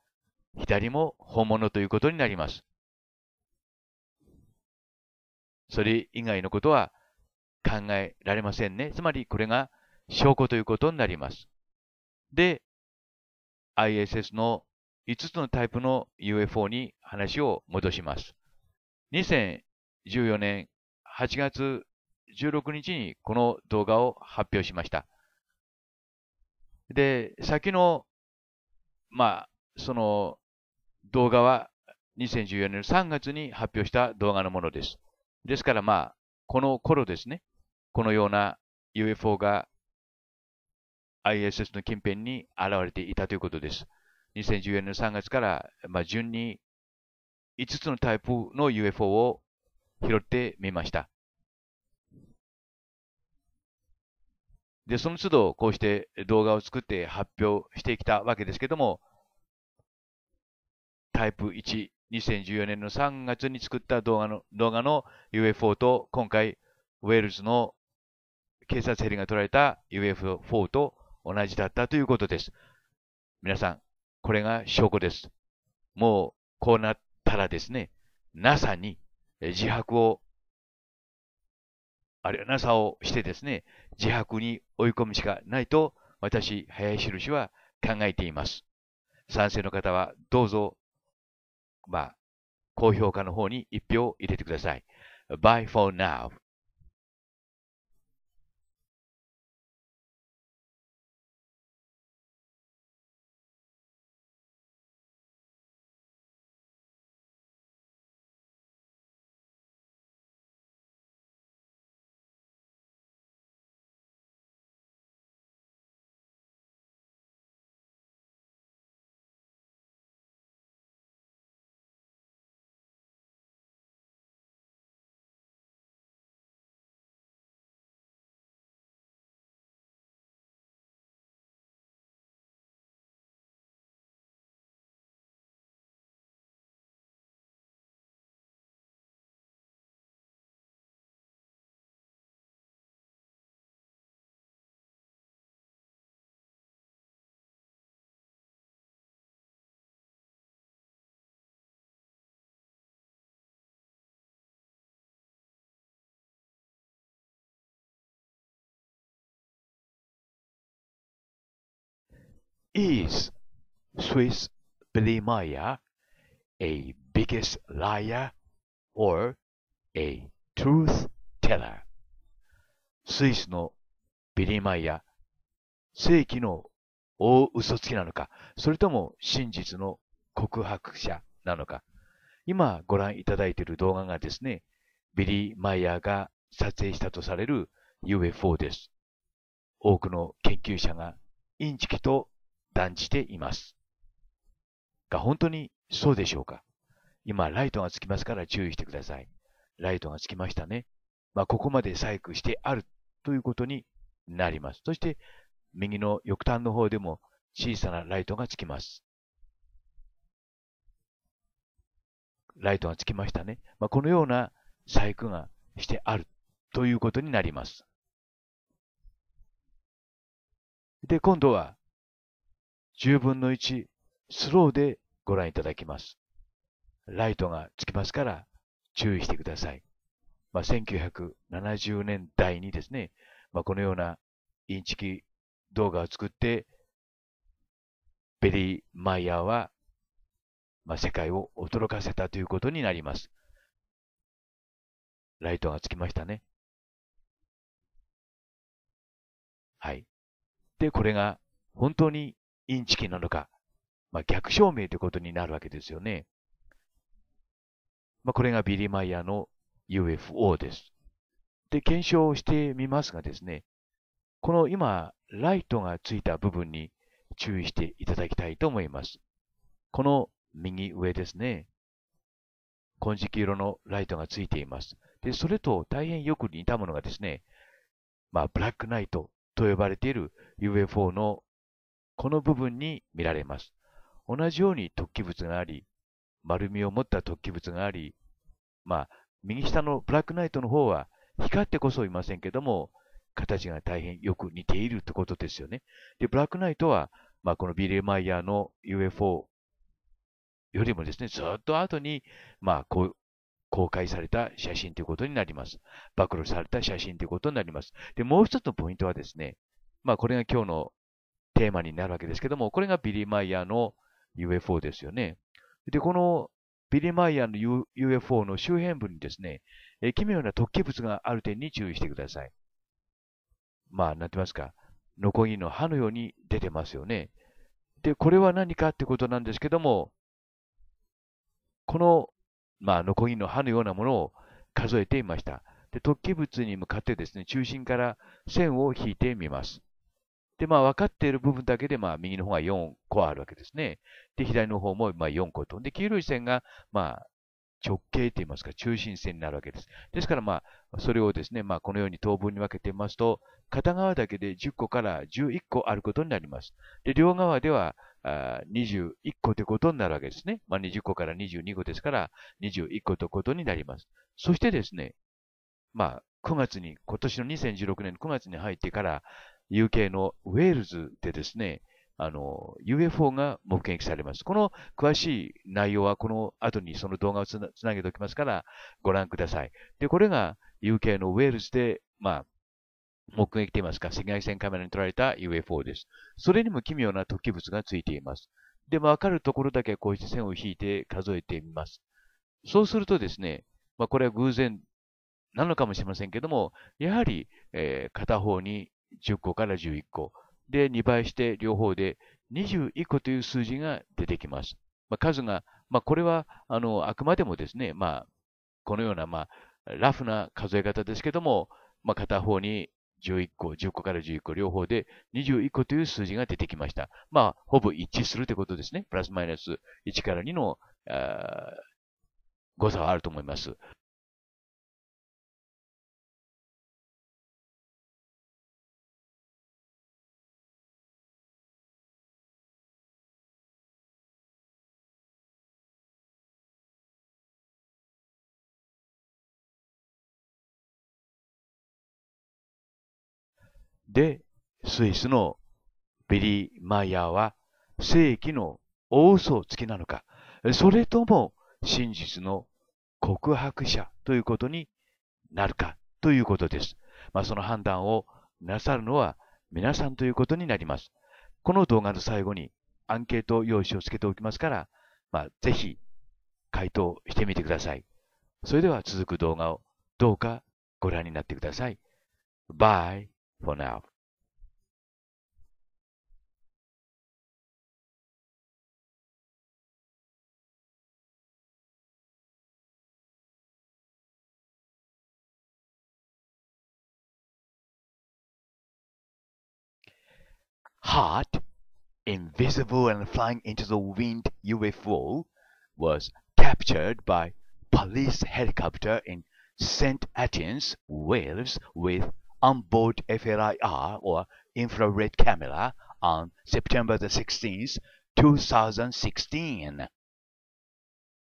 左も本物ということになります。それ以外のことは考えられませんね。つまりこれが証拠ということになります。で、ISS の5つのタイプの UFO に話を戻します。2014年8月16日にこの動画を発表しました。で、先の、その動画は2014年3月に発表した動画のものです。ですからこの頃ですね、このような UFO が ISS の近辺に現れていたということです。2014年3月から、順に5つのタイプの UFO を拾ってみました。で、その都度こうして動画を作って発表してきたわけですけども、タイプ1、2014年の3月に作った動画の UFO と、今回、ウェールズの警察ヘリが捉えた UFO と同じだったということです。皆さん、これが証拠です。もう、こうなったらですね、NASA に自白を、あるいは NASA をしてですね、自白に追い込むしかないと、私、林宏は考えています。賛成の方は、どうぞ、高評価の方に一票入れてください。Bye for now. Is Swiss Billy Meyer a biggest liar or a truth teller? スイスのビリー・マイヤー、世紀の大嘘つきなのか、それとも真実の告白者なのか。今ご覧いただいている動画がですね、ビリー・マイヤーが撮影したとされる UFO です。多くの研究者がインチキと断じています。が、本当にそうでしょうか。今、ライトがつきますから注意してください。ライトがつきましたね。ここまで細工してあるということになります。そして、右の翼端の方でも小さなライトがつきます。ライトがつきましたね。このような細工がしてあるということになります。で、今度は、10分の1スローでご覧いただきます。ライトがつきますから注意してください。まあ、1970年代にですね、まあ、このようなインチキ動画を作って、ベリー・マイヤーは、まあ、世界を驚かせたということになります。ライトがつきましたね。はい。で、これが本当にインチキなのか、まあ、逆証明ということになるわけですよね。まあ、これがビリー・マイヤーの UFO です。で、検証をしてみますがですね、この今、ライトがついた部分に注意していただきたいと思います。この右上ですね、金色色のライトがついています。で、それと大変よく似たものがですね、まあ、ブラックナイトと呼ばれている UFO のこの部分に見られます。同じように突起物があり、丸みを持った突起物があり、まあ、右下のブラックナイトの方は光ってこそいませんけども、形が大変よく似ているということですよね。で、ブラックナイトは、まあ、このビリー・マイヤーの UFO よりもですね、ずっと後に、まあ、公開された写真ということになります。暴露された写真ということになります。で、もう一つのポイントはですね、まあ、これが今日のテーマになるわけですけども、これがビリー・マイヤーの UFO ですよね。で、このビリー・マイヤーの UFO の周辺部にですね、奇妙な突起物がある点に注意してください。まあ、なんて言いますか、ノコギリの歯のように出てますよね。で、これは何かってことなんですけども、この、まあ、ノコギリの歯のようなものを数えていました。で、突起物に向かってですね、中心から線を引いてみます。で、まあ、分かっている部分だけで、まあ、右の方が4個あるわけですね。で、左の方も、まあ、4個と。で、黄色い線が、まあ、直径といいますか、中心線になるわけです。ですから、まあ、それをですね、まあ、このように等分に分けてみますと、片側だけで10個から11個あることになります。で、両側では、21個ということになるわけですね。まあ、20個から22個ですから、21個ということになります。そしてですね、まあ、9月に、今年の2016年9月に入ってから、UK のウェールズでですね、UFO が目撃されます。この詳しい内容はこの後にその動画をつなげておきますからご覧ください。で、これが UK のウェールズで、まあ、目撃といいますか、赤外線カメラに撮られた UFO です。それにも奇妙な突起物がついています。で、わかるところだけこうして線を引いて数えてみます。そうするとですね、まあ、これは偶然なのかもしれませんけども、やはり、片方に10個から11個。で、2倍して両方で21個という数字が出てきます。まあ、数が、まあ、これはあくまでもですね、まあ、このような、まあ、ラフな数え方ですけども、まあ、片方に11個、10個から11個、両方で21個という数字が出てきました。まあ、ほぼ一致するということですね。プラスマイナス1から2の誤差はあると思います。で、スイスのビリー・マイヤーは世紀の大嘘つきなのか、それとも真実の告白者ということになるかということです。まあ、その判断をなさるのは皆さんということになります。この動画の最後にアンケート用紙をつけておきますから、まあ、ぜひ回答してみてください。それでは続く動画をどうかご覧になってください。バイ。For now. Hot, invisible and flying into the wind UFO was captured by police helicopter in St Athan, Wales with onboard FLIR or infrared camera on September the 16th, 2016.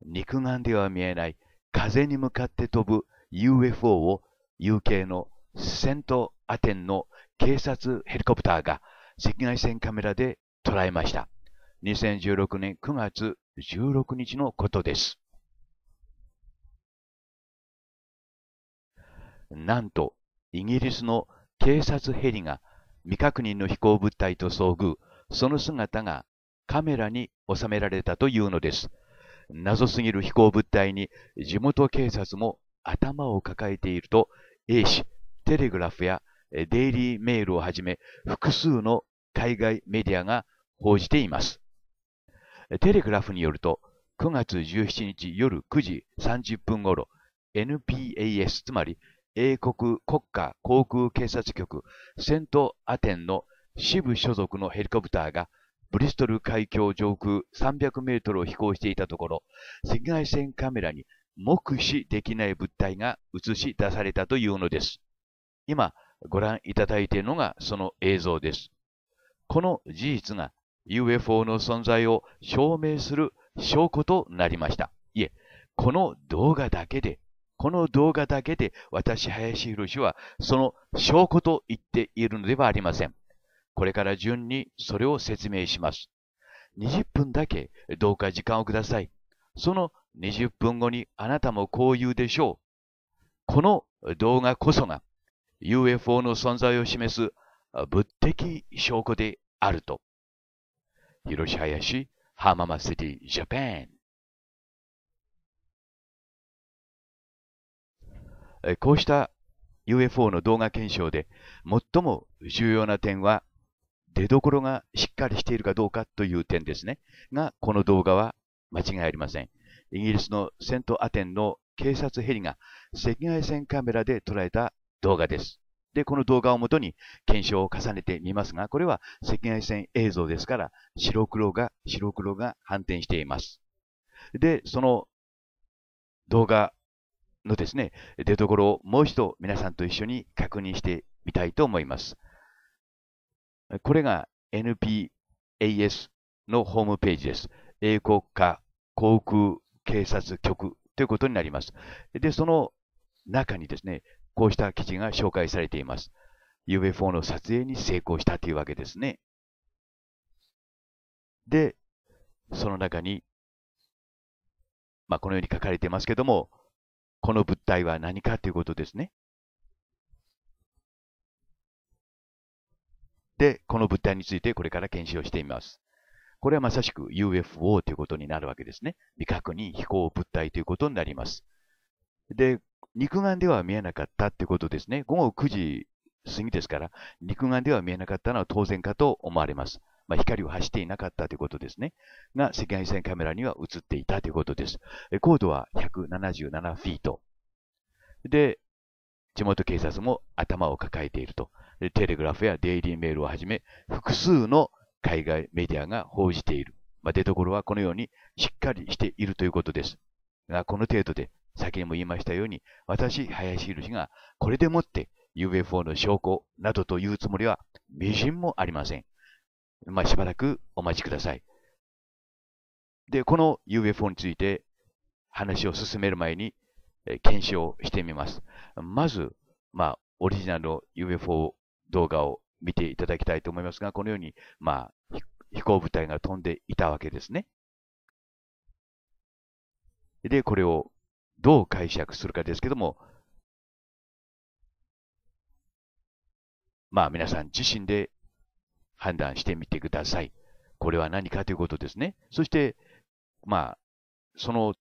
肉眼では見えない風に向かって飛ぶ UFO を UK のセントアテンの警察ヘリコプターが赤外線カメラで捉えました。2016年9月16日のことです。なんとイギリスの警察ヘリが未確認の飛行物体と遭遇、その姿がカメラに収められたというのです。謎すぎる飛行物体に地元警察も頭を抱えていると A 氏、テレグラフやデイリーメールをはじめ複数の海外メディアが報じています。テレグラフによると9月17日夜9時30分ごろ NPAS つまり英国国家航空警察局セントアテンの支部所属のヘリコプターがブリストル海峡上空300メートルを飛行していたところ、赤外線カメラに目視できない物体が映し出されたというのです。今ご覧いただいているのがその映像です。この事実が UFO の存在を証明する証拠となりました。いえ、この動画だけで私、林弘はその証拠と言っているのではありません。これから順にそれを説明します。20分だけどうか時間をください。その20分後にあなたもこう言うでしょう。この動画こそが UFO の存在を示す物的証拠であると。Hiroshi Hayashi、Hamama City, Japan。こうした UFO の動画検証で最も重要な点は出どころがしっかりしているかどうかという点ですね。が、この動画は間違いありません。イギリスのセントアテンの警察ヘリが赤外線カメラで捉えた動画です。で、この動画をもとに検証を重ねてみますが、これは赤外線映像ですから、白黒が反転しています。で、その動画のですね、出どころをもう一度皆さんと一緒に確認してみたいと思います。これが NPAS のホームページです。英国家航空警察局ということになります。で、その中にですね、こうした記事が紹介されています。UFO の撮影に成功したというわけですね。で、その中に、このように書かれていますけども、この物体は何かということですね。で、この物体についてこれから検証してみます。これはまさしく UFO ということになるわけですね。未確認飛行物体ということになります。で、肉眼では見えなかったということですね。午後9時過ぎですから、肉眼では見えなかったのは当然かと思われます。光を発していなかったということですね。が、赤外線カメラには映っていたということです。高度は177フィート。で、地元警察も頭を抱えていると。テレグラフやデイリーメールをはじめ、複数の海外メディアが報じている。出どころはこのようにしっかりしているということです。が、この程度で、先にも言いましたように、私、林弘がこれでもって UFO の証拠などというつもりは微塵もありません。しばらくお待ちください。で、この UFO について話を進める前に検証してみます。まず、オリジナルの UFO 動画を見ていただきたいと思いますが、このように、飛行物体が飛んでいたわけですね。で、これをどう解釈するかですけども、皆さん自身で判断してみてください。これは何かということですね。そして、この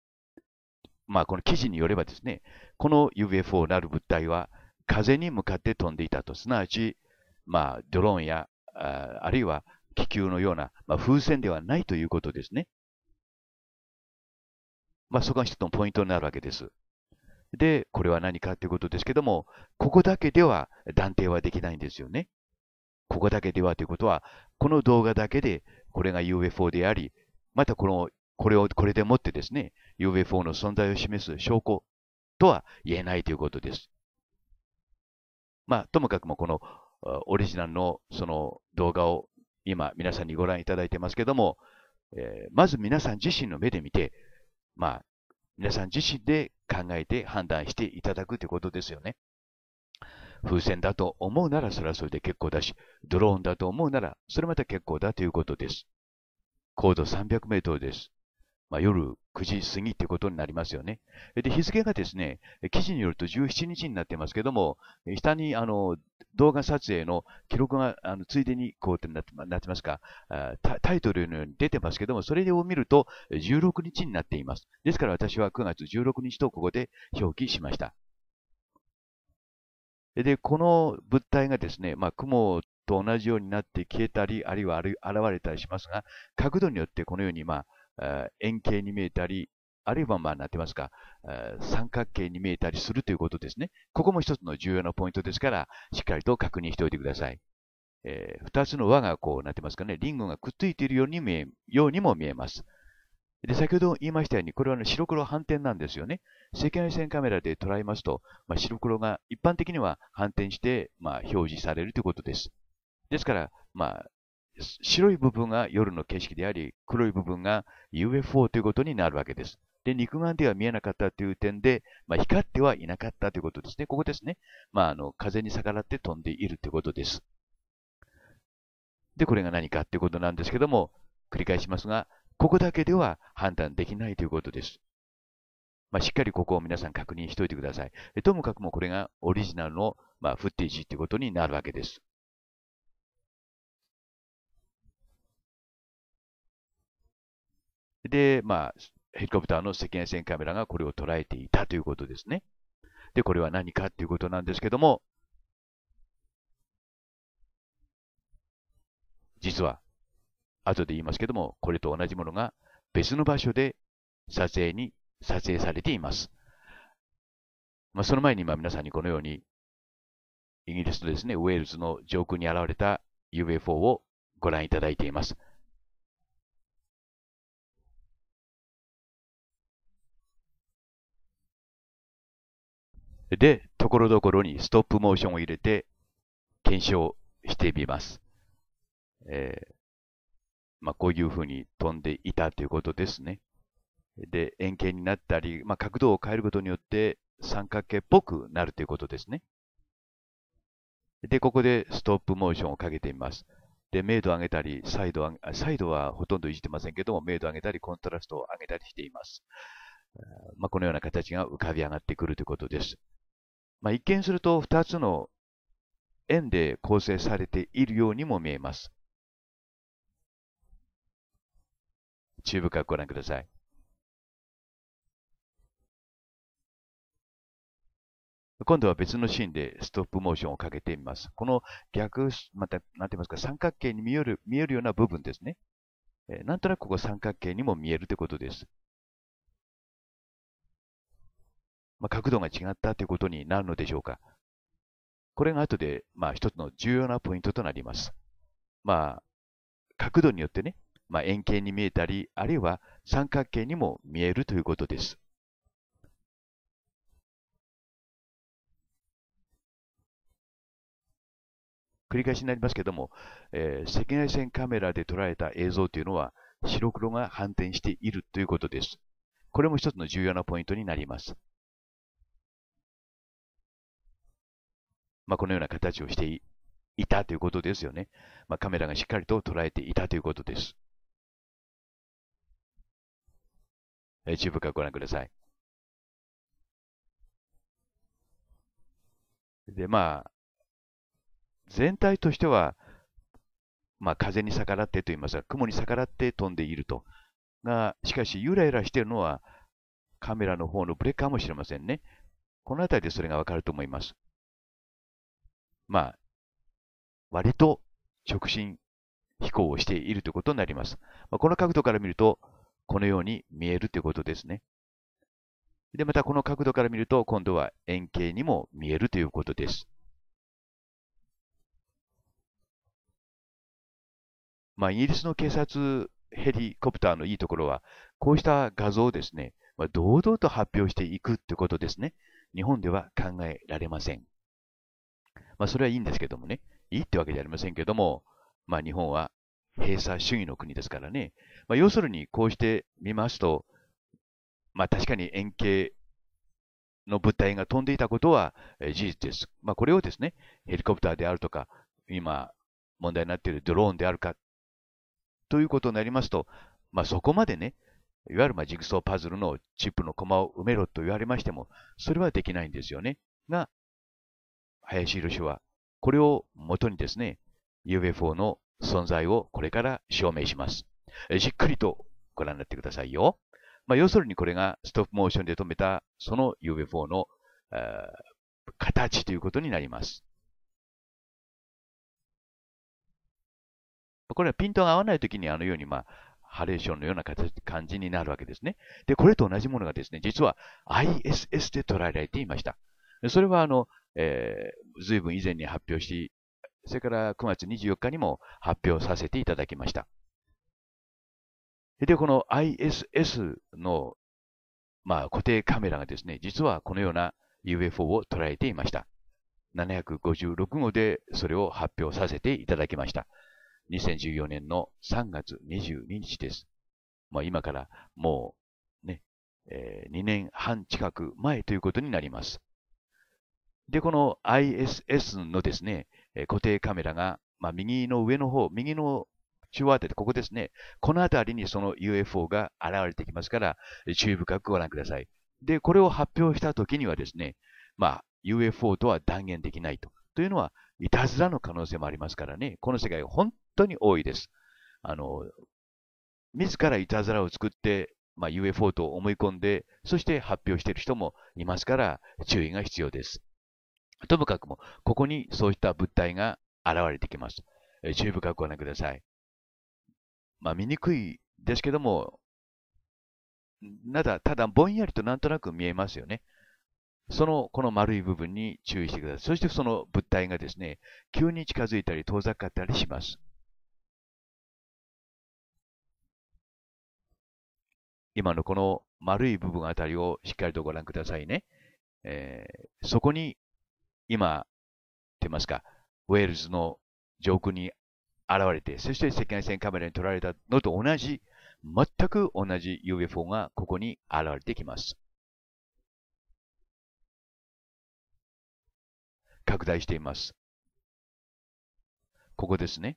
記事によればですね、この UFO なる物体は風に向かって飛んでいたと。すなわち、ドローンや、あるいは気球のような、風船ではないということですね。そこが一つのポイントになるわけです。で、これは何かということですけども、ここだけでは断定はできないんですよね。ここだけではということは、この動画だけでこれが UFO であり、またこれでもってですね、UFO の存在を示す証拠とは言えないということです。ともかくもこのオリジナルのその動画を今皆さんにご覧いただいてますけども、まず皆さん自身の目で見て、皆さん自身で考えて判断していただくということですよね。風船だと思うならそれはそれで結構だし、ドローンだと思うならそれまた結構だということです。高度300メートルです。夜9時過ぎということになりますよね。で、日付がですね、記事によると17日になってますけども、下に動画撮影の記録がついでにこうってなってますか、タイトルのように出てますけども、それを見ると16日になっています。ですから私は9月16日とここで表記しました。で、この物体がですね、雲と同じようになって消えたり、あるいは現れたりしますが、角度によってこのように円形に見えたり、あるいは三角形に見えたりするということですね。ここも一つの重要なポイントですから、しっかりと確認しておいてください。二つの輪がこうなってますかね、リングがくっついているようにも見えます。で、先ほど言いましたように、これは白黒反転なんですよね。赤外線カメラで捉えますと、白黒が一般的には反転して、表示されるということです。ですから、白い部分が夜の景色であり、黒い部分が UFO ということになるわけです。で、肉眼では見えなかったという点で、光ってはいなかったということですね。ここですね。風に逆らって飛んでいるということです。で、これが何かということなんですけども、繰り返しますが、ここだけでは判断できないということです。しっかりここを皆さん確認しておいてください。ともかくもこれがオリジナルの、フッテージということになるわけです。で、ヘリコプターの赤外線カメラがこれを捉えていたということですね。で、これは何かということなんですけども、実は、後で言いますけども、これと同じものが別の場所で撮影されています。その前に皆さんにこのように、イギリスとですね、ウェールズの上空に現れた UFO をご覧いただいています。で、ところどころにストップモーションを入れて検証してみます。こういうふうに飛んでいたということですね。で、円形になったり、角度を変えることによって三角形っぽくなるということですね。で、ここでストップモーションをかけてみます。で、明度を上げたり、サイドはほとんどいじってませんけども、明度を上げたり、コントラストを上げたりしています。このような形が浮かび上がってくるということです。一見すると2つの円で構成されているようにも見えます。注意深くご覧ください。今度は別のシーンでストップモーションをかけてみます。この逆、なんて言いますか、三角形に見えるような部分ですね。なんとなくここ三角形にも見えるということです。角度が違ったということになるのでしょうか。これが後で、一つの重要なポイントとなります。角度によってね、円形に見えたり、あるいは三角形にも見えるということです。繰り返しになりますけども、赤外線カメラで捉えた映像というのは、白黒が反転しているということです。これも一つの重要なポイントになります。このような形をしていたということですよね。カメラがしっかりと捉えていたということです。注意深くご覧ください。で、全体としては、風に逆らってといいますか、雲に逆らって飛んでいると。しかし、ゆらゆらしているのはカメラの方のブレかもしれませんね。このあたりでそれがわかると思います。割と直進飛行をしているということになります。この角度から見ると、このように見えるということですね。で、またこの角度から見ると、今度は円形にも見えるということです。イギリスの警察ヘリコプターのいいところは、こうした画像をですね、堂々と発表していくということですね。日本では考えられません。それはいいんですけどもね、いいってわけじゃありませんけども、日本は閉鎖主義の国ですからね、要するにこうして見ますと、確かに円形の物体が飛んでいたことは事実です。これをですね、ヘリコプターであるとか、今問題になっているドローンであるかということになりますと、そこまでね、いわゆるジグソーパズルのチップのコマを埋めろと言われましても、それはできないんですよね。が、林博士は、これを元にですね、UFO の存在をこれから証明します。じっくりとご覧になってくださいよ。要するにこれがストップモーションで止めたその UFO の形ということになります。これはピントが合わないときにあのようにハレーションのような感じになるわけですね。で、これと同じものがですね、実は ISS で捉えられていました。それは随分以前に発表し、それから9月24日にも発表させていただきました。で、この ISS の、固定カメラがですね、実はこのような UFO を捉えていました。756号でそれを発表させていただきました。2014年の3月22日です。今からもうね、2年半近く前ということになります。で、この ISS のですね、固定カメラが、右の上の方、右の中央あたり、ここですね、このあたりにその UFO が現れてきますから、注意深くご覧ください。で、これを発表したときにはですね、UFO とは断言できないと。というのは、いたずらの可能性もありますからね、この世界、本当に多いです。自らいたずらを作って、UFO と思い込んで、そして発表している人もいますから、注意が必要です。ともかくも、ここにそうした物体が現れてきます。注意深くご覧ください。見にくいですけども、ただぼんやりとなんとなく見えますよね。この丸い部分に注意してください。そしてその物体がですね、急に近づいたり遠ざかったりします。今のこの丸い部分あたりをしっかりとご覧くださいね。そこに、今、と言いますか、ウェールズの上空に現れて、そして赤外線カメラに撮られたのと同じ、全く同じ UFO がここに現れてきます。拡大しています。ここですね。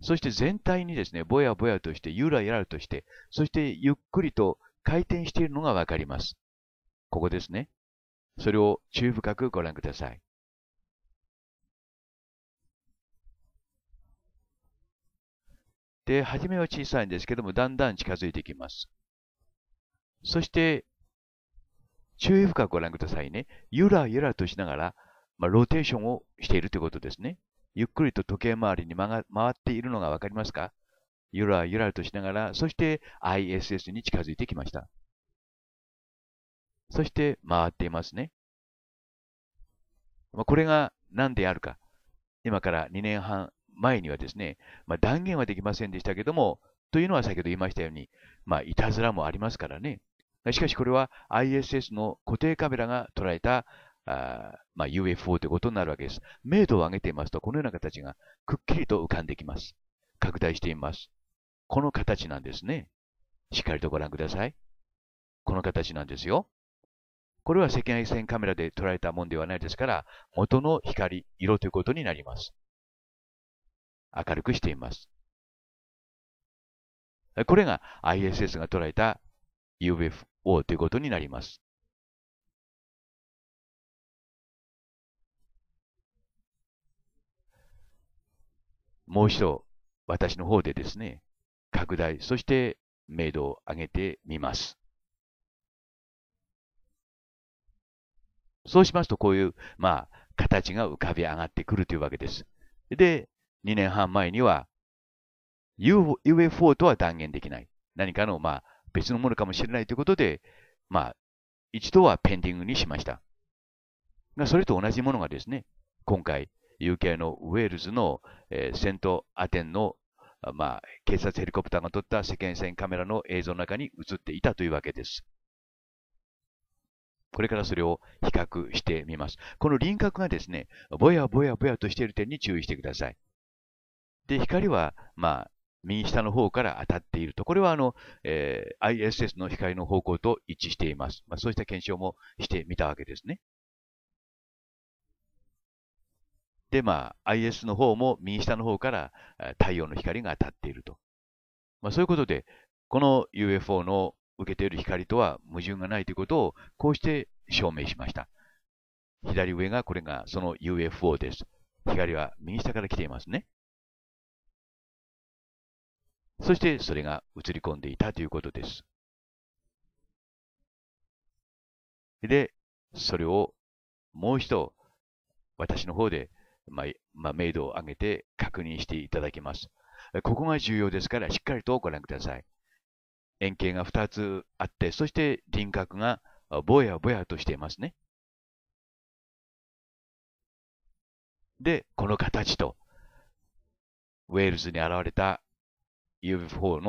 そして全体にですね、ぼやぼやとして、ゆらゆらとして、そしてゆっくりと回転しているのがわかります。ここですね。それを注意深くご覧ください。で、初めは小さいんですけども、だんだん近づいてきます。そして、注意深くご覧くださいね。ゆらゆらとしながら、ローテーションをしているということですね。ゆっくりと時計回りに回っているのがわかりますか？ゆらゆらとしながら、そして ISS に近づいてきました。そして、回っていますね。これが何であるか。今から2年半、前にはですね、断言はできませんでしたけども、というのは先ほど言いましたように、いたずらもありますからね。しかしこれは ISS の固定カメラが捉えたUFO ということになるわけです。明度を上げていますと、このような形がくっきりと浮かんできます。拡大してみます。この形なんですね。しっかりとご覧ください。この形なんですよ。これは赤外線カメラで捉えたものではないですから、元の光、色ということになります。明るくしています。これが ISS が捉えた UFO ということになります。もう一度、私の方でですね、拡大、そして明度を上げてみます。そうしますと、こういう、形が浮かび上がってくるというわけです。で、2年半前には UFO とは断言できない。何かの、別のものかもしれないということで、一度はペンディングにしました。それと同じものがですね、今回、UK のウェールズの、セントアテンの、警察ヘリコプターが撮った赤外線カメラの映像の中に映っていたというわけです。これからそれを比較してみます。この輪郭がですね、ぼやぼやぼやとしている点に注意してください。で、光は、右下の方から当たっていると。これは、ISS の光の方向と一致しています。そうした検証もしてみたわけですね。で、ISS の方も右下の方から太陽の光が当たっていると。そういうことで、この UFO の受けている光とは矛盾がないということをこうして証明しました。左上がこれがその UFO です。光は右下から来ていますね。そしてそれが映り込んでいたということです。で、それをもう一度私の方で、明度を上げて確認していただきます。ここが重要ですからしっかりとご覧ください。円形が2つあって、そして輪郭がぼやぼやとしていますね。で、この形と、ウェールズに現れた UFO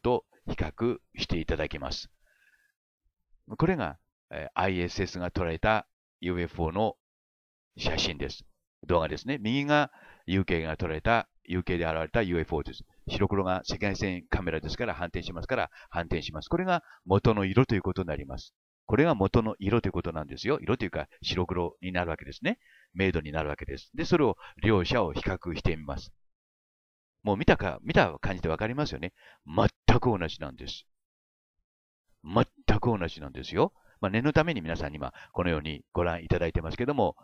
と比較していただきます。これが ISS が捉えた UFO の写真です。動画ですね。右が UK が捉えた、UK で現れた UFO です。白黒が赤外線カメラですから反転しますから反転します。これが元の色ということになります。これが元の色ということなんですよ。色というか白黒になるわけですね。明度になるわけです。で、それを両者を比較してみます。もう見た感じでわかりますよね。全く同じなんです。全く同じなんですよ。念のために皆さんに今このようにご覧いただいてますけども、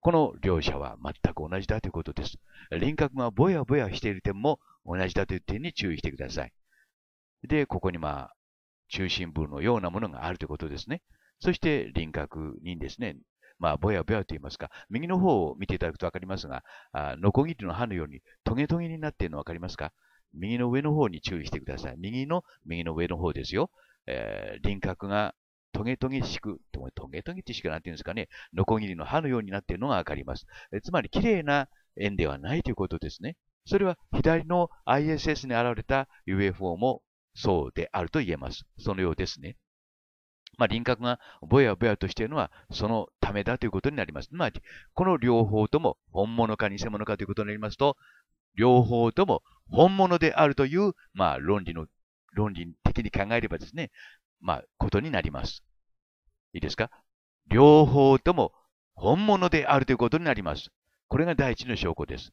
この両者は全く同じだということです。輪郭がぼやぼやしている点も同じだという点に注意してください。で、ここに中心部のようなものがあるということですね。そして輪郭にですね、ぼやぼやと言いますか、右の方を見ていただくと分かりますが、ノコギリの刃のようにトゲトゲになっているの分かりますか？右の上の方に注意してください。右の上の方ですよ。輪郭がトゲトゲしく、トゲトゲってしくなんていうんですかね、ノコギリの刃のようになっているのが分かります。つまり、綺麗な円ではないということですね。それは左の ISS に現れた UFO もそうであると言えます。そのようですね。輪郭がぼやぼやとしているのはそのためだということになります。この両方とも本物か偽物かということになりますと、両方とも本物であるという、論理的に考えればですね、ことになります。いいですか？両方とも本物であるということになります。これが第一の証拠です。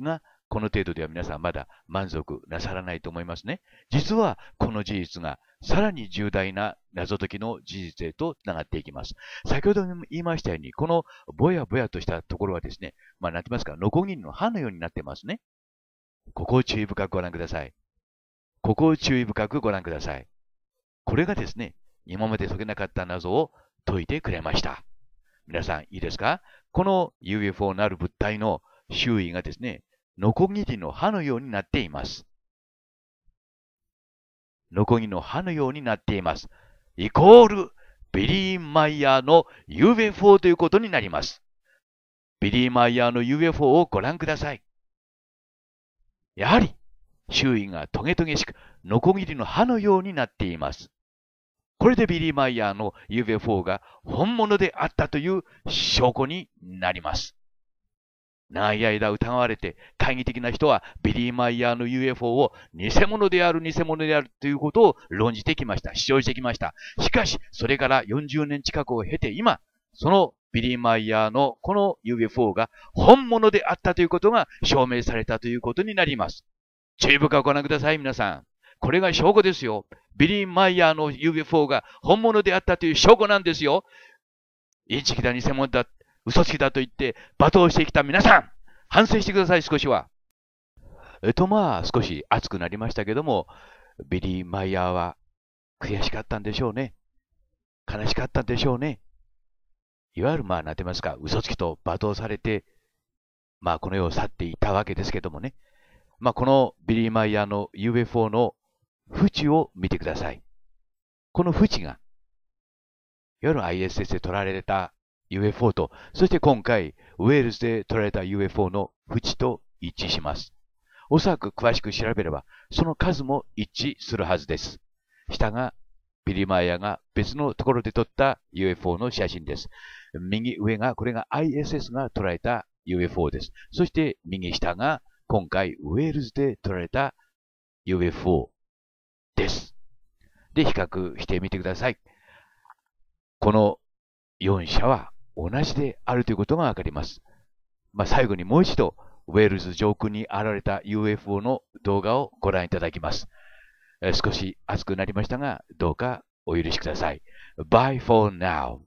が、この程度では皆さんまだ満足なさらないと思いますね。実はこの事実がさらに重大な謎解きの事実へとつながっていきます。先ほども言いましたように、このぼやぼやとしたところはですね、なんて言いますか、ノコギリの刃のようになってますね。ここを注意深くご覧ください。ここを注意深くご覧ください。これがですね、今まで解けなかった謎を解いてくれました。皆さん、いいですか？この UFO なる物体の周囲がですね、ノコギリの刃のようになっています。ノコギリの刃のようになっています。イコール、ビリー・マイヤーの UFO ということになります。ビリー・マイヤーの UFO をご覧ください。やはり、周囲がトゲトゲしく、ノコギリの刃のようになっています。これでビリー・マイヤーの UFO が本物であったという証拠になります。長い間疑われて、懐疑的な人はビリー・マイヤーの UFO を偽物である、偽物であるということを論じてきました。主張してきました。しかし、それから40年近くを経て今、そのビリー・マイヤーのこの UFO が本物であったということが証明されたということになります。注意深くご覧ください、皆さん。これが証拠ですよ。ビリー・マイヤーの UFO が本物であったという証拠なんですよ。インチキだ、偽物だ、嘘つきだと言って罵倒してきた皆さん、反省してください、少しは。少し熱くなりましたけども、ビリー・マイヤーは悔しかったんでしょうね。悲しかったんでしょうね。いわゆるなんて言いますか、嘘つきと罵倒されて、この世を去っていたわけですけどもね。このビリー・マイヤーの UFO の縁を見てください。この縁が、いわゆる ISS で撮られた UFO と、そして今回、ウェールズで撮られた UFO の縁と一致します。おそらく詳しく調べれば、その数も一致するはずです。下が、ビリー・マイヤーが別のところで撮った UFO の写真です。右上が、これが ISS が捉えた UFO です。そして右下が、今回、ウェールズで撮られた UFO です。で、比較してみてください。この4社は同じであるということがわかります。最後にもう一度、ウェールズ上空に現れた UFO の動画をご覧いただきます。少し暑くなりましたが、どうかお許しください。Bye for now.